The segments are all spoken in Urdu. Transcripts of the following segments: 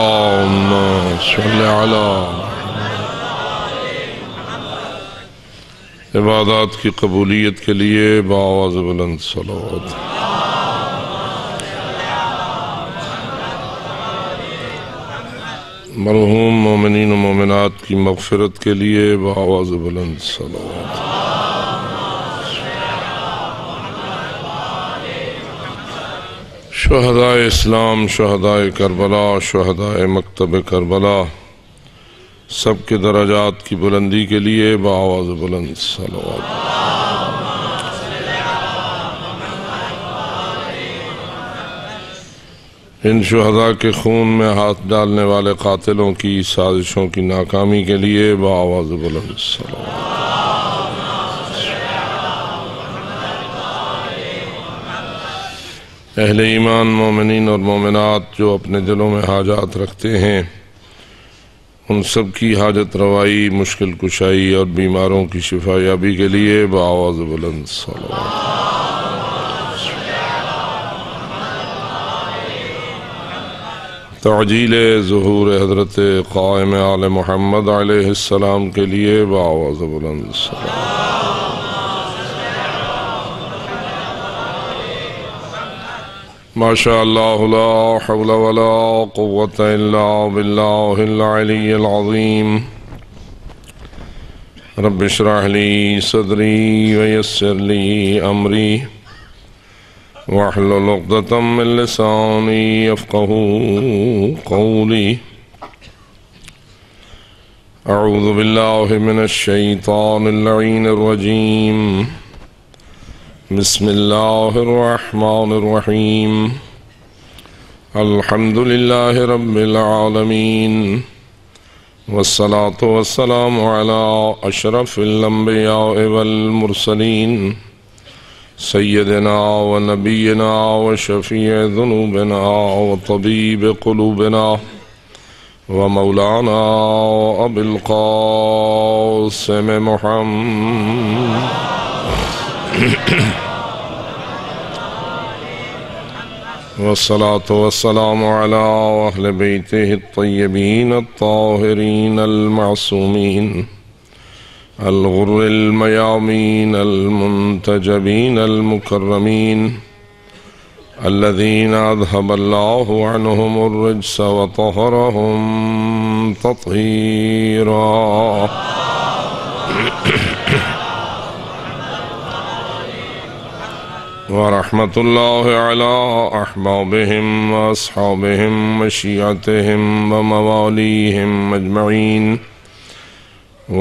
اللهم صل على عبادات کی قبولیت کے لیے بآواز بلند صلوات. مرحوم مومنین و مومنات کی مغفرت کے لیے بآواز بلند صلوات. شہدائے اسلام، شہدائے کربلا، شہدائے مکتب کربلا، سب کے درجات کی بلندی کے لیے بآواز بلند صلوات. ان شہداء کے خون میں ہاتھ ڈالنے والے قاتلوں کی سازشوں کی ناکامی کے لیے بآواز بلند صلوات. اہل ایمان مومنین اور مومنات جو اپنے دلوں میں حاجات رکھتے ہیں، ان سب کی حاجت روائی، مشکل کشائی اور بیماروں کی شفا یابی کے لیے بآواز بلند صلوات. تعجیل ظہور حضرت قائم آل محمد علیہ السلام کے لیے بآواز بلند صلوات. ماشاء اللہ، لا حول ولا قوة الا باللہ العلی العظیم. رب اشرح لی صدری ویسر لی امری واحلل عقدۃ من لسانی یفقہوا قولی. اعوذ باللہ من الشیطان اللعین الرجیم. بسم اللہ الرحمن الرحیم. الحمد للہ رب العالمین، والصلاة والسلام علی اشرف الانبیاء والمرسلین، سیدنا و نبینا و شفیع ذنوبنا و طبیب قلوبنا و مولانا ابی القاسم محمد والصلاة والسلام على أهل بيته الطيبين الطاهرين المعصومين الغر الميامين المنتجبين المكرمين، الذين أذهب الله عنهم الرجس وطهرهم تطهيرا. ورحمة الله على أحبابهم وأصحابهم وشيعتهم ومواليهم أجمعين،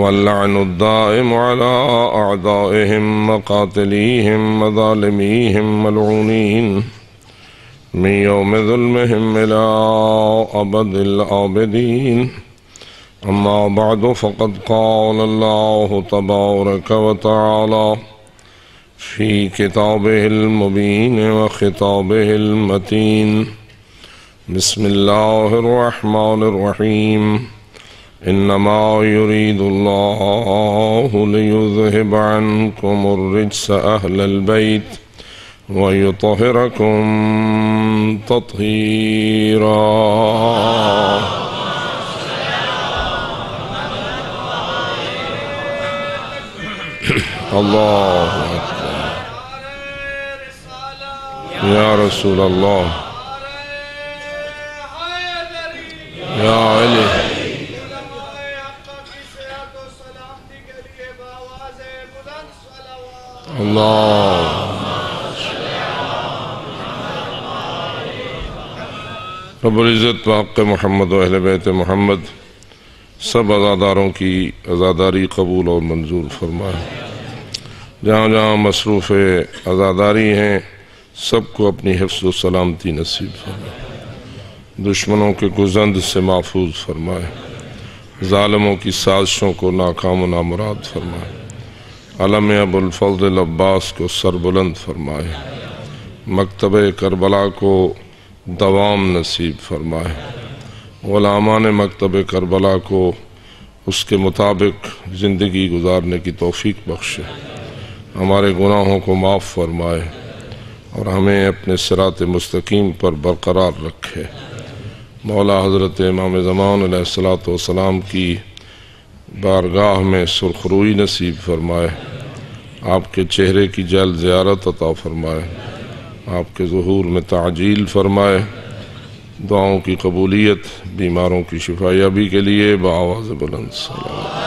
واللعن الدائم على أعدائهم وقاتليهم وظالميهم ملعونين، من يوم ظلمهم إلى أبد الآبدين. أما بعد، فقد قال الله تبارك وتعالى في كتابه المبين وخطابه المتين: بسم الله الرحمن الرحيم. إنما يريد الله ليذهب عنكم الرجس أهل البيت ويطهركم تطهيرا. اللہ اکبر. یا رسول اللہ، یا علی. اللہ رب العزت بحق محمد و اہل بیت محمد سب عزاداروں کی عزاداری قبول اور منظور فرمائے. جہاں جہاں مصروف عزاداری ہیں، سب کو اپنی حفظ و سلامتی نصیب فرمائے، دشمنوں کے گزند سے محفوظ فرمائے، ظالموں کی سازشوں کو ناکام و نامراد فرمائے، علم ابوالفضل عباس کو سربلند فرمائے، مکتب کربلا کو دوام نصیب فرمائے، غلامان مکتب کربلا کو اس کے مطابق زندگی گزارنے کی توفیق بخشے، ہمارے گناہوں کو معاف فرمائے اور ہمیں اپنے صراط مستقیم پر برقرار رکھے. مولا حضرت امام زمان علیہ السلام کی بارگاہ میں سرخروئی نصیب فرمائے، آپ کے چہرے کی جلد زیارت عطا فرمائے، آپ کے ظہور میں تعجیل فرمائے، دعاؤں کی قبولیت، بیماروں کی شفا یابی کے لیے بآواز بلند صلوات۔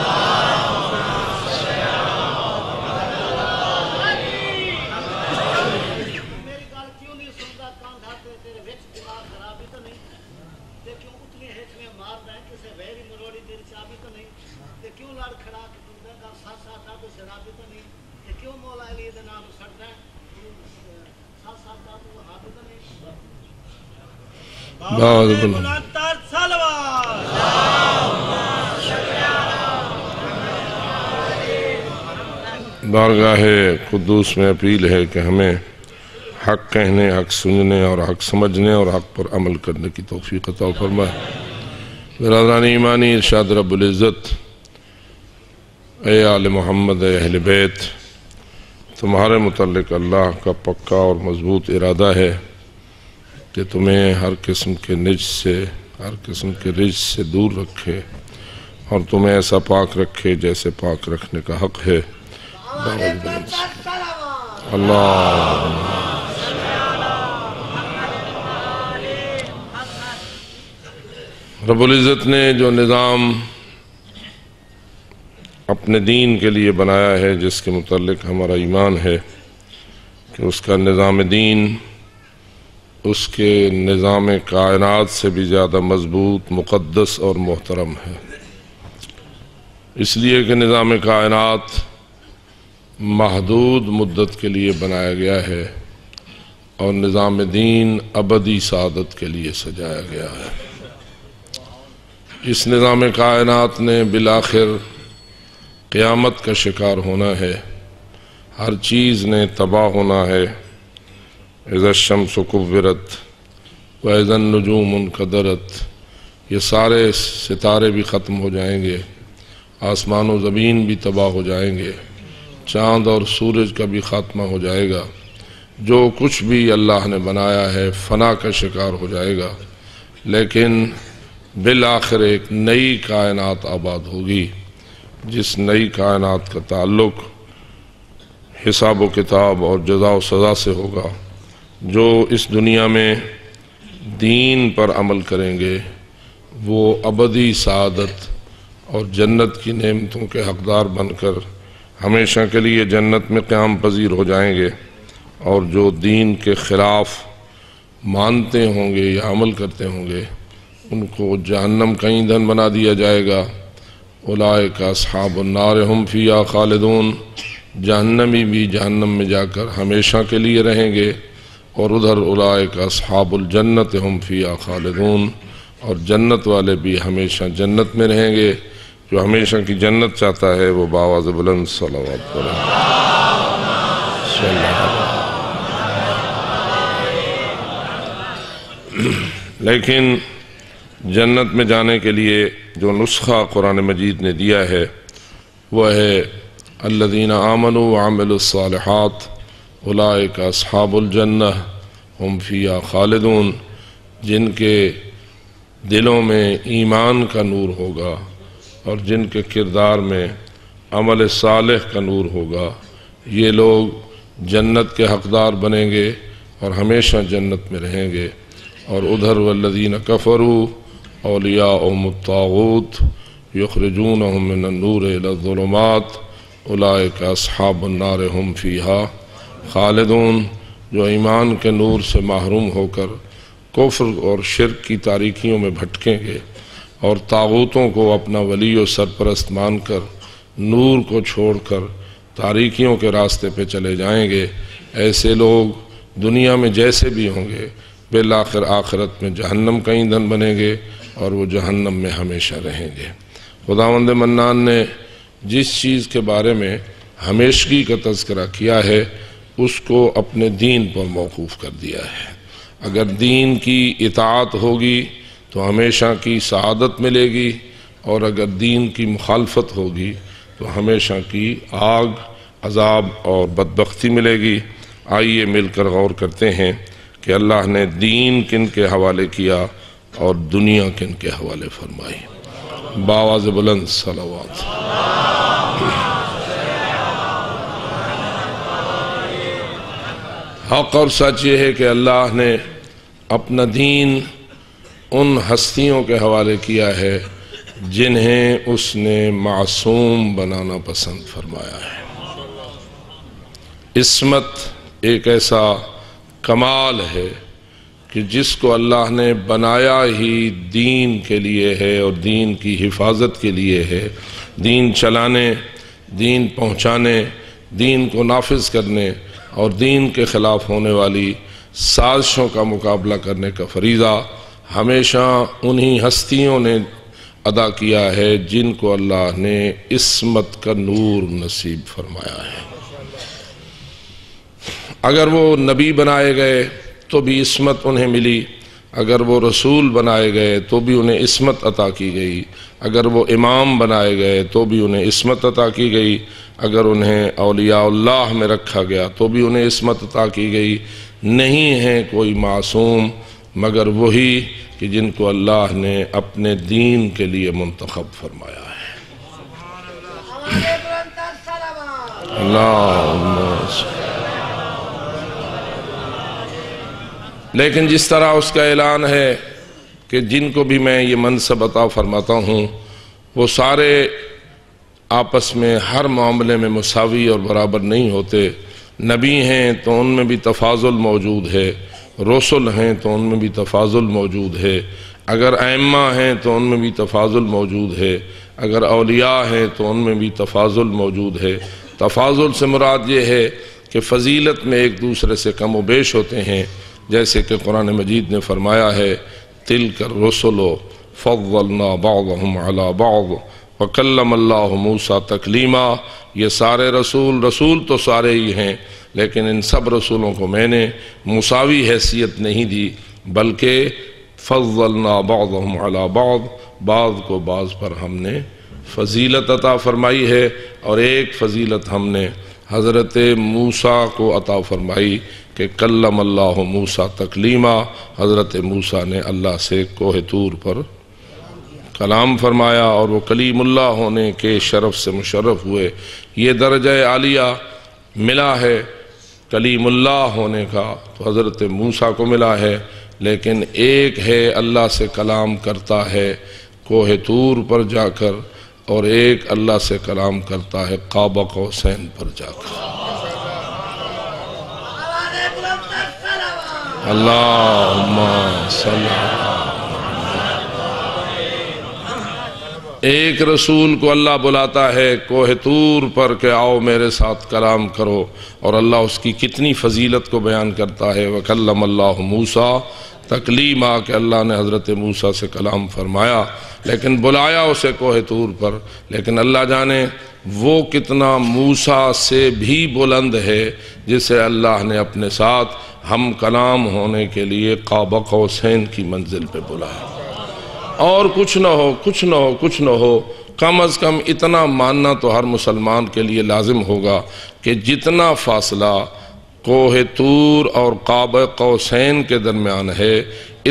بارگاہ قدوس میں اپیل ہے کہ ہمیں حق کہنے، حق سننے اور حق سمجھنے اور حق پر عمل کرنے کی توفیق عطا فرمائے۔ برادران ایمانی، ارشاد رب العزت اے آل محمد اے اہل بیت، تمہارے متعلق اللہ کا پکا اور مضبوط ارادہ ہے کہ تمہیں ہر قسم کے نجس سے، ہر قسم کے رجس سے دور رکھے اور تمہیں ایسا پاک رکھے جیسے پاک رکھنے کا حق ہے۔ اللہ رب العزت نے جو نظام اپنے دین کے لیے بنایا ہے، جس کے متعلق ہمارا ایمان ہے کہ اس کا نظام دین اس کے نظام کائنات سے بھی زیادہ مضبوط، مقدس اور محترم ہے، اس لیے کہ نظام کائنات محدود مدت کے لیے بنایا گیا ہے اور نظام دین ابدی سعادت کے لیے سجایا گیا ہے۔ اس نظام کائنات نے بالآخر قیامت کا شکار ہونا ہے، ہر چیز نے تباہ ہونا ہے۔ اذا الشمس کورت و اذا النجوم انقدرت، یہ سارے ستارے بھی ختم ہو جائیں گے، آسمان و زمین بھی تباہ ہو جائیں گے، چاند اور سورج کا بھی خاتمہ ہو جائے گا، جو کچھ بھی اللہ نے بنایا ہے فنا کا شکار ہو جائے گا، لیکن بالآخر ایک نئی کائنات آباد ہوگی، جس نئی کائنات کا تعلق حساب و کتاب اور جزا و سزا سے ہوگا۔ جو اس دنیا میں دین پر عمل کریں گے وہ ابدی سعادت اور جنت کی نعمتوں کے حقدار بن کر ہمیشہ کے لیے جنت میں قیام پذیر ہو جائیں گے، اور جو دین کے خلاف مانتے ہوں گے یا عمل کرتے ہوں گے ان کو جہنم کا ایندھن بنا دیا جائے گا۔ اولئک اصحاب النار ہم فیہا خالدون، جہنمی بھی جہنم میں جا کر ہمیشہ کے لیے رہیں گے، اور ادھر اولئک اصحاب الجنت ہم فیہا خالدون، اور جنت والے بھی ہمیشہ جنت میں رہیں گے۔ جو ہمیشہ کی جنت چاہتا ہے وہ بآواز بلند صلوات پڑھے۔ لیکن جنت میں جانے کے لیے جو نسخہ قرآن مجید نے دیا ہے وہ ہے الذین آمنوا وعملوا الصالحات اولئک اصحاب الجنہ ہم فیہا خالدون، جن کے دلوں میں ایمان کا نور ہوگا اور جن کے کردار میں عمل صالح کا نور ہوگا، یہ لوگ جنت کے حقدار بنیں گے اور ہمیشہ جنت میں رہیں گے۔ اور ادھر والذین کفروا اولیاؤہم الطاغوت یخرجونہم من النور الی الظلمات اولئک اصحاب النار ہم فیہا خالدون، جو ایمان کے نور سے محروم ہو کر کفر اور شرک کی تاریکیوں میں بھٹکیں گے اور طاغوتوں کو اپنا ولی و سرپرست مان کر نور کو چھوڑ کر تاریکیوں کے راستے پہ چلے جائیں گے، ایسے لوگ دنیا میں جیسے بھی ہوں گے بالآخر آخرت میں جہنم کا ایندھن بنیں گے اور وہ جہنم میں ہمیشہ رہیں گے۔ خداوند منان نے جس چیز کے بارے میں ہمیشگی کا تذکرہ کیا ہے اس کو اپنے دین پر موقوف کر دیا ہے۔ اگر دین کی اطاعت ہوگی تو ہمیشہ کی سعادت ملے گی، اور اگر دین کی مخالفت ہوگی تو ہمیشہ کی آگ، عذاب اور بدبختی ملے گی۔ آئیے مل کر غور کرتے ہیں کہ اللہ نے دین کن کے حوالے کیا اور دنیا کے ان کے حوالے فرمائی باواز بلند صلوات. حق اور سچ یہ ہے کہ اللہ نے اپنا دین ان ہستیوں کے حوالے کیا ہے جنہیں اس نے معصوم بنانا پسند فرمایا ہے. عصمت ایک ایسا کمال ہے کہ جس کو اللہ نے بنایا ہی دین کے لیے ہے اور دین کی حفاظت کے لیے ہے. دین چلانے، دین پہنچانے، دین کو نافذ کرنے اور دین کے خلاف ہونے والی سازشوں کا مقابلہ کرنے کا فریضہ ہمیشہ انہی ہستیوں نے ادا کیا ہے جن کو اللہ نے عصمت کا نور نصیب فرمایا ہے. اگر وہ نبی بنائے گئے تو بھی عصمت انہیں ملی، اگر وہ رسول بنائے گئے تو بھی انہیں عصمت عطا کی گئی، اگر وہ امام بنائے گئے تو بھی انہیں عصمت عطا کی گئی، اگر انہیں اولیاء اللہ میں رکھا گیا تو بھی انہیں عصمت عطا کی گئی. نہیں ہیں کوئی معصوم مگر وہی کہ جن کو اللہ نے اپنے دین کے لیے منتخب فرمایا ہے. اللہ، لیکن جس طرح اس کا اعلان ہے کہ جن کو بھی میں یہ منصب عطا فرماتا ہوں وہ سارے آپس میں ہر معاملے میں مساوی اور برابر نہیں ہوتے. نبی ہیں تو ان میں بھی تفاضل موجود ہے، رسل ہیں تو ان میں بھی تفاضل موجود ہے، اگر ائمہ ہیں تو ان میں بھی تفاضل موجود ہے، اگر اولیاء ہیں تو ان میں بھی تفاضل موجود ہے. تفاضل سے مراد یہ ہے کہ فضیلت میں ایک دوسرے سے کم و بیش ہوتے ہیں، جیسے کہ قرآن مجید نے فرمایا ہے تِلْكَ الرُّسُلُ فَضَّلْنَا بَعْضَهُمْ عَلَى بَعْضٍ وَكَلَّمَ اللَّهُ مُوسَى تَكْلِيمًا. یہ سارے رسول تو سارے ہی ہیں، لیکن ان سب رسولوں کو میں نے مساوی حیثیت نہیں دی، بلکہ فَضَّلْنَا بَعْضَهُمْ عَلَى بَعْضٍ، بعض کو بعض پر ہم نے فضیلت عطا فرمائی ہے، اور ایک فضیلت ہم نے حضرت موسیٰ کو عطا فرمائی کہ کلم اللہ موسیٰ تکلیما. حضرت موسیٰ نے اللہ سے کوہ طور پر کلام فرمایا اور وہ کلیم اللہ ہونے کے شرف سے مشرف ہوئے. یہ درجہ عالیہ ملا ہے کلیم اللہ ہونے کا تو حضرت موسیٰ کو ملا ہے، لیکن ایک ہے اللہ سے کلام کرتا ہے کوہ طور پر جا کر، اور ایک اللہ سے کلام کرتا ہے قاب قوسین پر جا کر. اللہم صل. ایک رسول کو اللہ بلاتا ہے کوہ طور پر کہ آؤ میرے ساتھ کلام کرو، اور اللہ اس کی کتنی فضیلت کو بیان کرتا ہے وَكَلَّمَ اللَّهُ مُوسَى تکلیم، آ کہ اللہ نے حضرت موسیٰ سے کلام فرمایا، لیکن بلایا اسے کوہ طور پر. لیکن اللہ جانے وہ کتنا موسیٰ سے بھی بلند ہے جسے اللہ نے اپنے ساتھ ہم کلام ہونے کے لیے قاب قوسین کی منزل پہ بلایا. اور کچھ نہ ہو کم از کم اتنا ماننا تو ہر مسلمان کے لیے لازم ہوگا کہ جتنا فاصلہ کوہ طور اور قاب قوسین کے درمیان ہے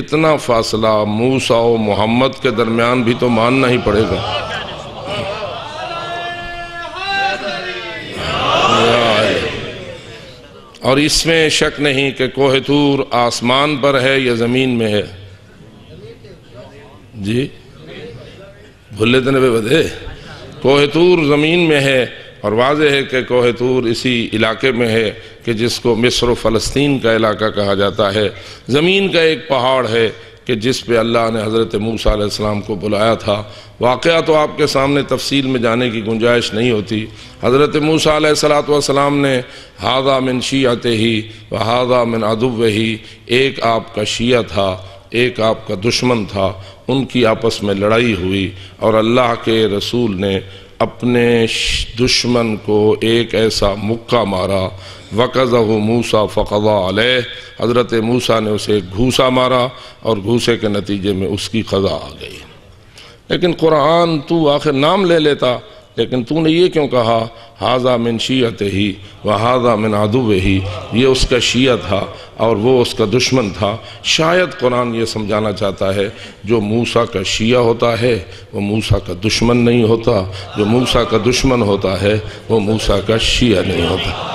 اتنا فاصلہ موسیٰ و محمد کے درمیان بھی تو ماننا ہی پڑے گا. اور اس میں شک نہیں کہ کوہ طور آسمان پر ہے یا زمین میں ہے. جی بھولے تو نہیں بدے، کوہ طور زمین میں ہے، اور واضح ہے کہ کوہ طور اسی علاقے میں ہے کہ جس کو مصر و فلسطین کا علاقہ کہا جاتا ہے. زمین کا ایک پہاڑ ہے کہ جس پہ اللہ نے حضرت موسیٰ علیہ السلام کو بلایا تھا. واقعہ تو آپ کے سامنے تفصیل میں جانے کی گنجائش نہیں ہوتی. حضرت موسیٰ علیہ السلام نے ھذا من شیعتہ وھذا من عدوہ، ایک آپ کا شیعہ تھا ایک آپ کا دشمن تھا، ان کی آپس میں لڑائی ہوئی، اور اللہ کے رسول نے اپنے دشمن کو ایک ایسا مکہ مارا وَقَذَهُ مُوسَى فَقَضَى عَلَيْهِ، حضرت موسیٰ نے اسے ایک گھوسا مارا اور گھوسے کے نتیجے میں اس کی قضا آ گئی. لیکن قرآن تو آخر نام لے لیتا، لیکن تو نے یہ کیوں کہا ہاذا من شیعتہی و ہاذا من عدوہی، یہ اس کا شیعہ تھا اور وہ اس کا دشمن تھا۔ شاید قرآن یہ سمجھانا چاہتا ہے جو موسیٰ کا شیعہ ہوتا ہے وہ موسیٰ کا دشمن نہیں ہوتا، جو موسیٰ کا دشمن ہوتا ہے وہ موسیٰ کا شیعہ نہیں ہوتا۔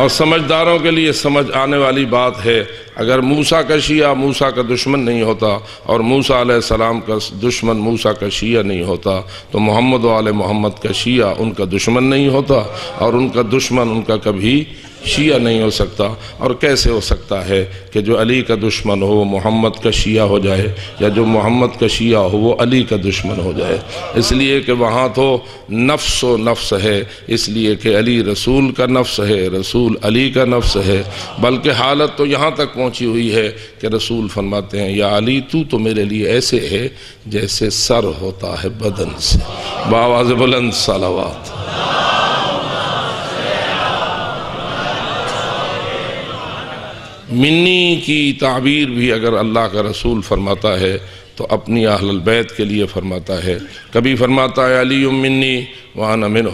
اور سمجھداروں کے لیے سمجھ آنے والی بات ہے، اگر موسیٰ کا شیعہ موسیٰ کا دشمن نہیں ہوتا اور موسیٰ علیہ السلام کا دشمن موسیٰ کا شیعہ نہیں ہوتا تو محمد و آل محمد کا شیعہ ان کا دشمن نہیں ہوتا، اور ان کا دشمن ان کا کبھی شیعہ نہیں ہو سکتا۔ اور کیسے ہو سکتا ہے کہ جو علی کا دشمن ہو وہ محمد کا شیعہ ہو جائے، یا جو محمد کا شیعہ ہو وہ علی کا دشمن ہو جائے؟ اس لیے کہ وہاں تو نفس و نفس ہے، اس لیے کہ علی رسول کا نفس ہے، رسول علی کا نفس ہے، بلکہ حالت تو یہاں تک پہنچی ہوئی ہے کہ رسول فرماتے ہیں یا علی تو میرے لیے ایسے ہے جیسے سر ہوتا ہے بدن سے۔ بآواز بلند صلوات۔ منی کی تعبیر بھی اگر اللہ کا رسول فرماتا ہے تو اپنی اہل البیت کے لیے فرماتا ہے، کبھی فرماتا ہے علی منی وانا منہ،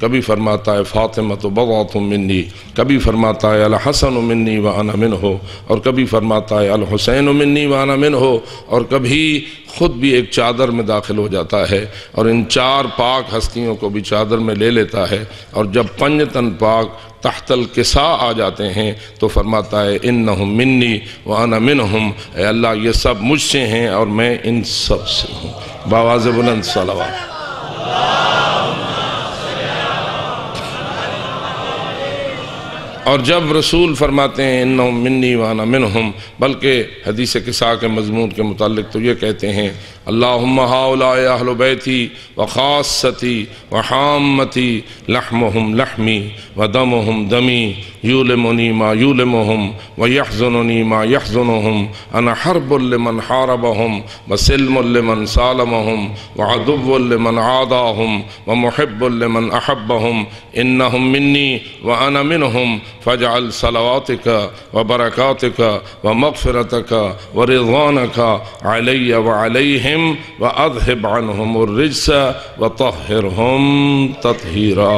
کبھی فرماتا ہے فاطمہ بضعۃ منی، کبھی فرماتا ہے الحسن منی وانا منہ، اور کبھی فرماتا ہے الحسین منی وانا منہ، اور کبھی خود بھی ایک چادر میں داخل ہو جاتا ہے اور ان چار پاک ہستیوں کو بھی چادر میں لے لیتا ہے۔ اور جب پنجتن پاک تحت الکساء آ جاتے ہیں تو فرماتا ہے انہم منی وانا منہم، اے اللہ یہ سب مجھ سے ہیں اور میں ان سب سے ہوں۔ بآواز بلند صلوات۔ اور جب رسول فرماتے ہیں انہم منی وانا منہم، بلکہ حدیث کساء کے مضمون کے متعلق تو یہ کہتے ہیں اللہم ہؤلاء اہل بیتی و خاصتی و حامتی لحمہم لحمی و دمہم دمی یولمنی ما یولمہم و یحزننی ما یحزنہم انا حرب لمن حاربہم و سلم لمن سالمہم و عدو لمن عاداہم و محب لمن احبہم انہم منی وانا منہم فاجعل صلواتك وبركاتك ومغفرتك ورضوانك علي وعليهم وأذهب عنهم الرجس وطهرهم تطهيرا۔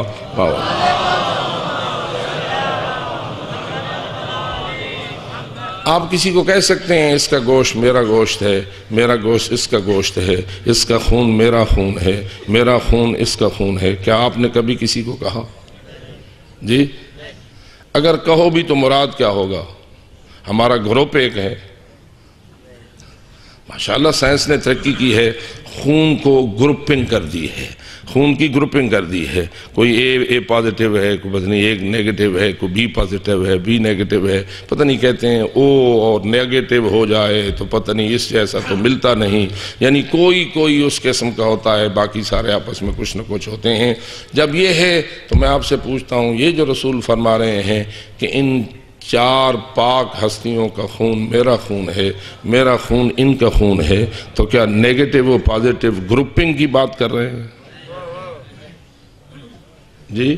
آپ کسی کو کہہ سکتے ہیں اس کا گوشت میرا گوشت ہے، میرا گوشت اس کا گوشت ہے، اس کا خون میرا خون ہے، میرا خون اس کا خون ہے، کیا آپ نے کبھی کسی کو کہا؟ جی اگر کہو بھی تو مراد کیا ہوگا؟ ہمارا گروپ ایک ہے، ماشاءاللہ سائنس نے ترقی کی ہے، خون کو گروپنگ کر دی ہے، خون کی گروپنگ کر دی ہے، کوئی اے پازیٹیو ہے، کوئی پتہ نہیں ایک نیگیٹو ہے، کوئی بی پازیٹیو ہے، بی نیگیٹو ہے، پتہ نہیں کہتے ہیں او اور نیگیٹو ہو جائے تو پتہ نہیں اس جیسا تو ملتا نہیں، یعنی کوئی اس قسم کا ہوتا ہے، باقی سارے آپس میں کچھ نہ کچھ ہوتے ہیں۔ جب یہ ہے تو میں آپ سے پوچھتا ہوں یہ جو رسول فرما رہے ہیں کہ ان چار پاک ہستیوں کا خون میرا خون ہے، میرا خون ان کا خون ہے، تو کیا نیگیٹو و پازیٹو گروپنگ کی بات کر رہے ہیں؟ جی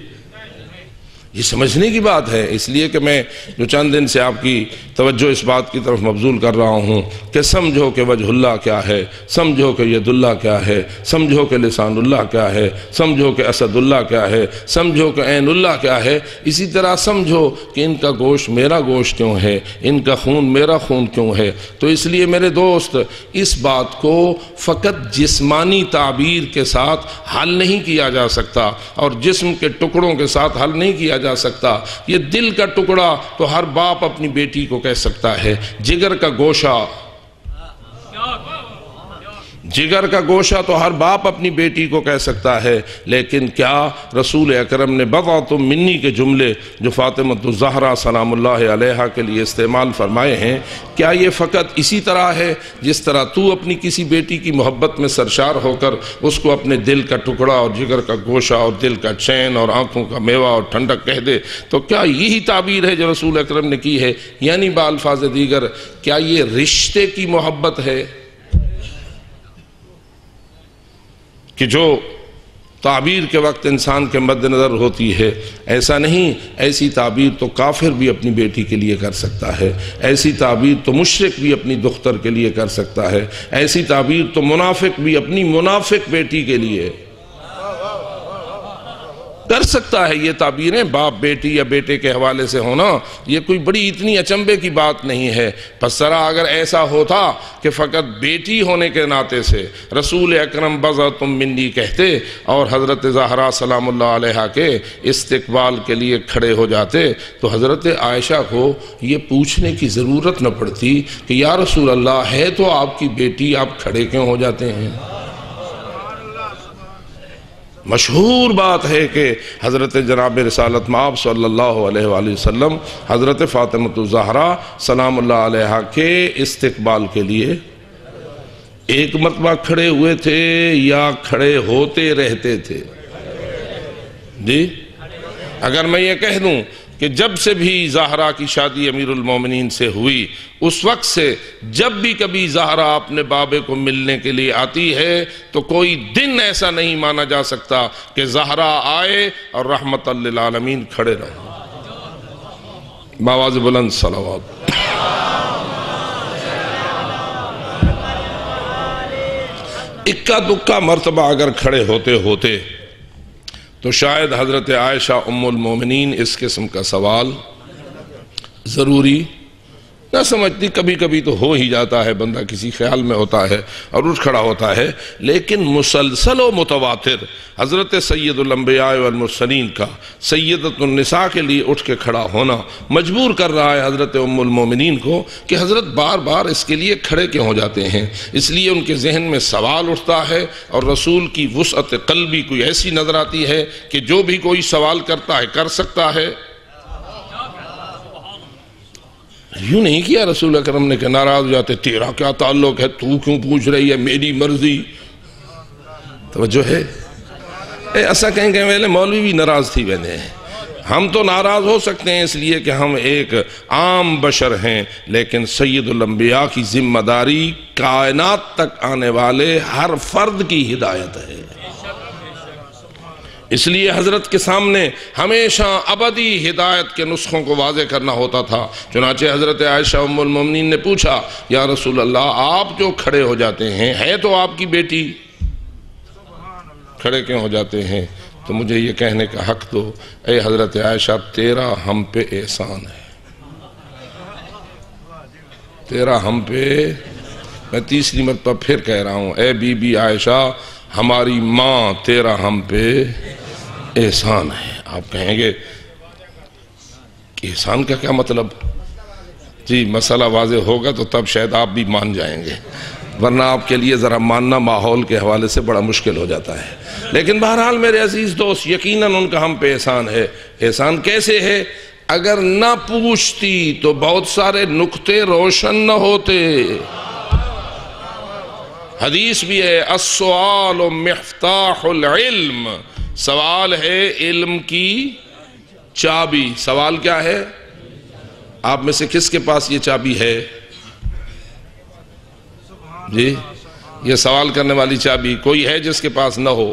یہ سمجھنے کی بات ہے، اس لیے کہ میں جو چند دن سے آپ کی توجہ اس بات کی طرف مبذول کر رہا ہوں کہ سمجھو کہ وجہ اللہ کیا ہے، سمجھو کہ ید اللہ کیا ہے، سمجھو کہ لسان اللہ کیا ہے، سمجھو کہ اسد اللہ کیا ہے، سمجھو کہ عین اللہ کیا ہے، اسی طرح سمجھو کہ ان کا گوشت میرا گوشت کیوں ہے، ان کا خون میرا خون کیوں ہے۔ تو اس لیے میرے دوست اس بات کو فقط جسمانی تعبیر کے ساتھ حل نہیں کیا جا سکتا اور جسم کے ٹکڑوں کے ساتھ حل نہیں کیا جا سکتا۔ یہ دل کا ٹکڑا تو ہر باپ اپنی بیٹی کو کہہ سکتا ہے، جگر کا گوشہ، جگر کا گوشہ تو ہر باپ اپنی بیٹی کو کہہ سکتا ہے، لیکن کیا رسول اکرم نے بضعۃ منی کے جملے جو فاطمۃ الزہرا سلام اللہ علیہا کے لیے استعمال فرمائے ہیں، کیا یہ فقط اسی طرح ہے جس طرح تو اپنی کسی بیٹی کی محبت میں سرشار ہو کر اس کو اپنے دل کا ٹکڑا اور جگر کا گوشہ اور دل کا چین اور آنکھوں کا میوہ اور ٹھنڈک کہہ دے؟ تو کیا یہی تعبیر ہے جو رسول اکرم نے کی ہے؟ یعنی بالفاظ دیگر کیا یہ رشتے کی محبت ہے کہ جو تعبیر کے وقت انسان کے مد نظر ہوتی ہے۔ ایسا نہیں، ایسی تعبیر تو کافر بھی اپنی بیٹی کے لیے کر سکتا ہے، ایسی تعبیر تو مشرک بھی اپنی دختر کے لیے کر سکتا ہے، ایسی تعبیر تو منافق بھی اپنی منافق بیٹی کے لیے کر سکتا ہے۔ یہ تعبیریں باپ بیٹی یا بیٹے کے حوالے سے ہونا یہ کوئی بڑی اتنی اچنبے کی بات نہیں ہے۔ پس ذرا اگر ایسا ہوتا کہ فقط بیٹی ہونے کے ناطے سے رسول اکرم بضعتم منی کہتے اور حضرت زہرا سلام اللہ علیہا کے استقبال کے لیے کھڑے ہو جاتے تو حضرت عائشہ کو یہ پوچھنے کی ضرورت نہ پڑتی کہ یا رسول اللہ ہے تو آپ کی بیٹی، آپ کھڑے کیوں ہو جاتے ہیں؟ مشہور بات ہے کہ حضرت جناب رسالت مآب صلی اللہ علیہ وآلہ وسلم حضرت فاطمۃ الزہرا سلام اللہ علیہا کے استقبال کے لیے ایک مرتبہ کھڑے ہوئے تھے یا کھڑے ہوتے رہتے تھے؟ جی اگر میں یہ کہہ دوں کہ جب سے بھی زہرا کی شادی امیر المومنین سے ہوئی اس وقت سے جب بھی کبھی زہرا اپنے بابے کو ملنے کے لیے آتی ہے تو کوئی دن ایسا نہیں مانا جا سکتا کہ زہرا آئے اور رحمت للعالمین کھڑے نہ ہوں۔ باواز بلند صلوات۔ اکا دکا مرتبہ اگر کھڑے ہوتے ہوتے تو شاید حضرت عائشہ ام المومنین اس قسم کا سوال ضروری نہ سمجھتی۔ کبھی کبھی تو ہو ہی جاتا ہے، بندہ کسی خیال میں ہوتا ہے اور اٹھ کھڑا ہوتا ہے، لیکن مسلسل و متواتر حضرت سید الانبیاء والمرسلین کا سیدۃ النساء کے لیے اٹھ کے کھڑا ہونا مجبور کر رہا ہے حضرت ام المومنین کو کہ حضرت بار بار اس کے لیے کھڑے کیوں ہو جاتے ہیں؟ اس لیے ان کے ذہن میں سوال اٹھتا ہے اور رسول کی وسعت قلبی کوئی ایسی نظر آتی ہے کہ جو بھی کوئی سوال کرتا ہے کر سکتا ہے۔ یوں نہیں کیا رسول اکرم نے کہ ناراض ہو جاتے، تیرا کیا تعلق ہے، تو کیوں پوچھ رہی ہے، میری مرضی۔ توجہ ہے، ایسا کہیں کہ ویلے مولوی بھی ناراض تھی ویلے۔ ہم تو ناراض ہو سکتے ہیں اس لیے کہ ہم ایک عام بشر ہیں، لیکن سید الانبیاء کی ذمہ داری کائنات تک آنے والے ہر فرد کی ہدایت ہے۔ اس لیے حضرت کے سامنے ہمیشہ ابدی ہدایت کے نسخوں کو واضح کرنا ہوتا تھا۔ چنانچہ حضرت عائشہ ام المومنین نے پوچھا، یا رسول اللہ آپ جو کھڑے ہو جاتے ہیں ہے تو آپ کی بیٹی، کھڑے کیوں ہو جاتے ہیں؟ تو مجھے یہ کہنے کا حق دو، اے حضرت عائشہ تیرا ہم پہ احسان ہے، تیرا ہم پہ، میں تیسری مرتبہ پھر کہہ رہا ہوں، اے بی بی عائشہ ہماری ماں تیرا ہم پہ احسان ہے۔ آپ کہیں گے کہ احسان کا کیا مطلب؟ جی مسئلہ واضح ہوگا تو تب شاید آپ بھی مان جائیں گے، ورنہ آپ کے لیے ذرا ماننا ماحول کے حوالے سے بڑا مشکل ہو جاتا ہے۔ لیکن بہرحال میرے عزیز دوست، یقیناً ان کا ہم پہ احسان ہے۔ احسان کیسے ہے؟ اگر نہ پوچھتی تو بہت سارے نکتے روشن نہ ہوتے۔ حدیث بھی ہے، السؤال مفتاح العلم، سوال ہے علم کی چابی۔ سوال کیا ہے؟ آپ میں سے کس کے پاس یہ چابی ہے؟ جی یہ سوال کرنے والی چابی کوئی ہے جس کے پاس نہ ہو؟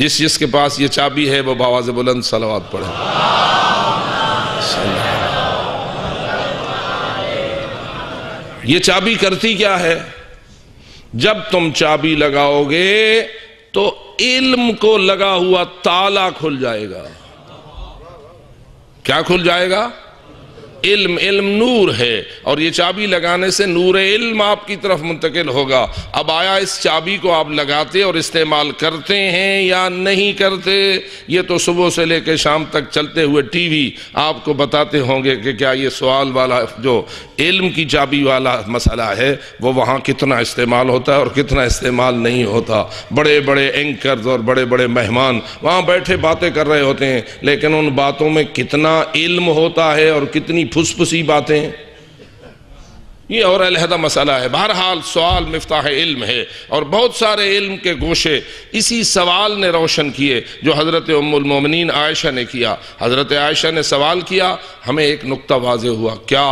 جس کے پاس یہ چابی ہے وہ باواز بلند صلوات پڑھے۔ یہ چابی کرتی کیا ہے؟ جب تم چابی لگاؤ گے تو علم کو لگا ہوا تالا کھل جائے گا۔ کیا کھل جائے گا؟ علم۔ علم نور ہے اور یہ چابی لگانے سے نور علم آپ کی طرف منتقل ہوگا۔ اب آیا اس چابی کو آپ لگاتے اور استعمال کرتے ہیں یا نہیں کرتے؟ یہ تو صبح سے لے کے شام تک چلتے ہوئے ٹی وی آپ کو بتاتے ہوں گے کہ کیا یہ سوال والا جو علم کی چابی والا مسئلہ ہے وہ وہاں کتنا استعمال ہوتا ہے اور کتنا استعمال نہیں ہوتا۔ بڑے بڑے اینکرز اور بڑے بڑے مہمان وہاں بیٹھے باتیں کر رہے ہوتے ہیں، لیکن ان باتوں میں کتنا علم ہوتا ہے اور کتنی پھس پھسی باتیں، یہ اور علیحدہ مسئلہ ہے۔ بہرحال سوال مفتاح علم ہے اور بہت سارے علم کے گوشے اسی سوال نے روشن کیے جو حضرت ام المومنین عائشہ نے کیا۔ حضرت عائشہ نے سوال کیا، ہمیں ایک نقطہ واضح ہوا، کیا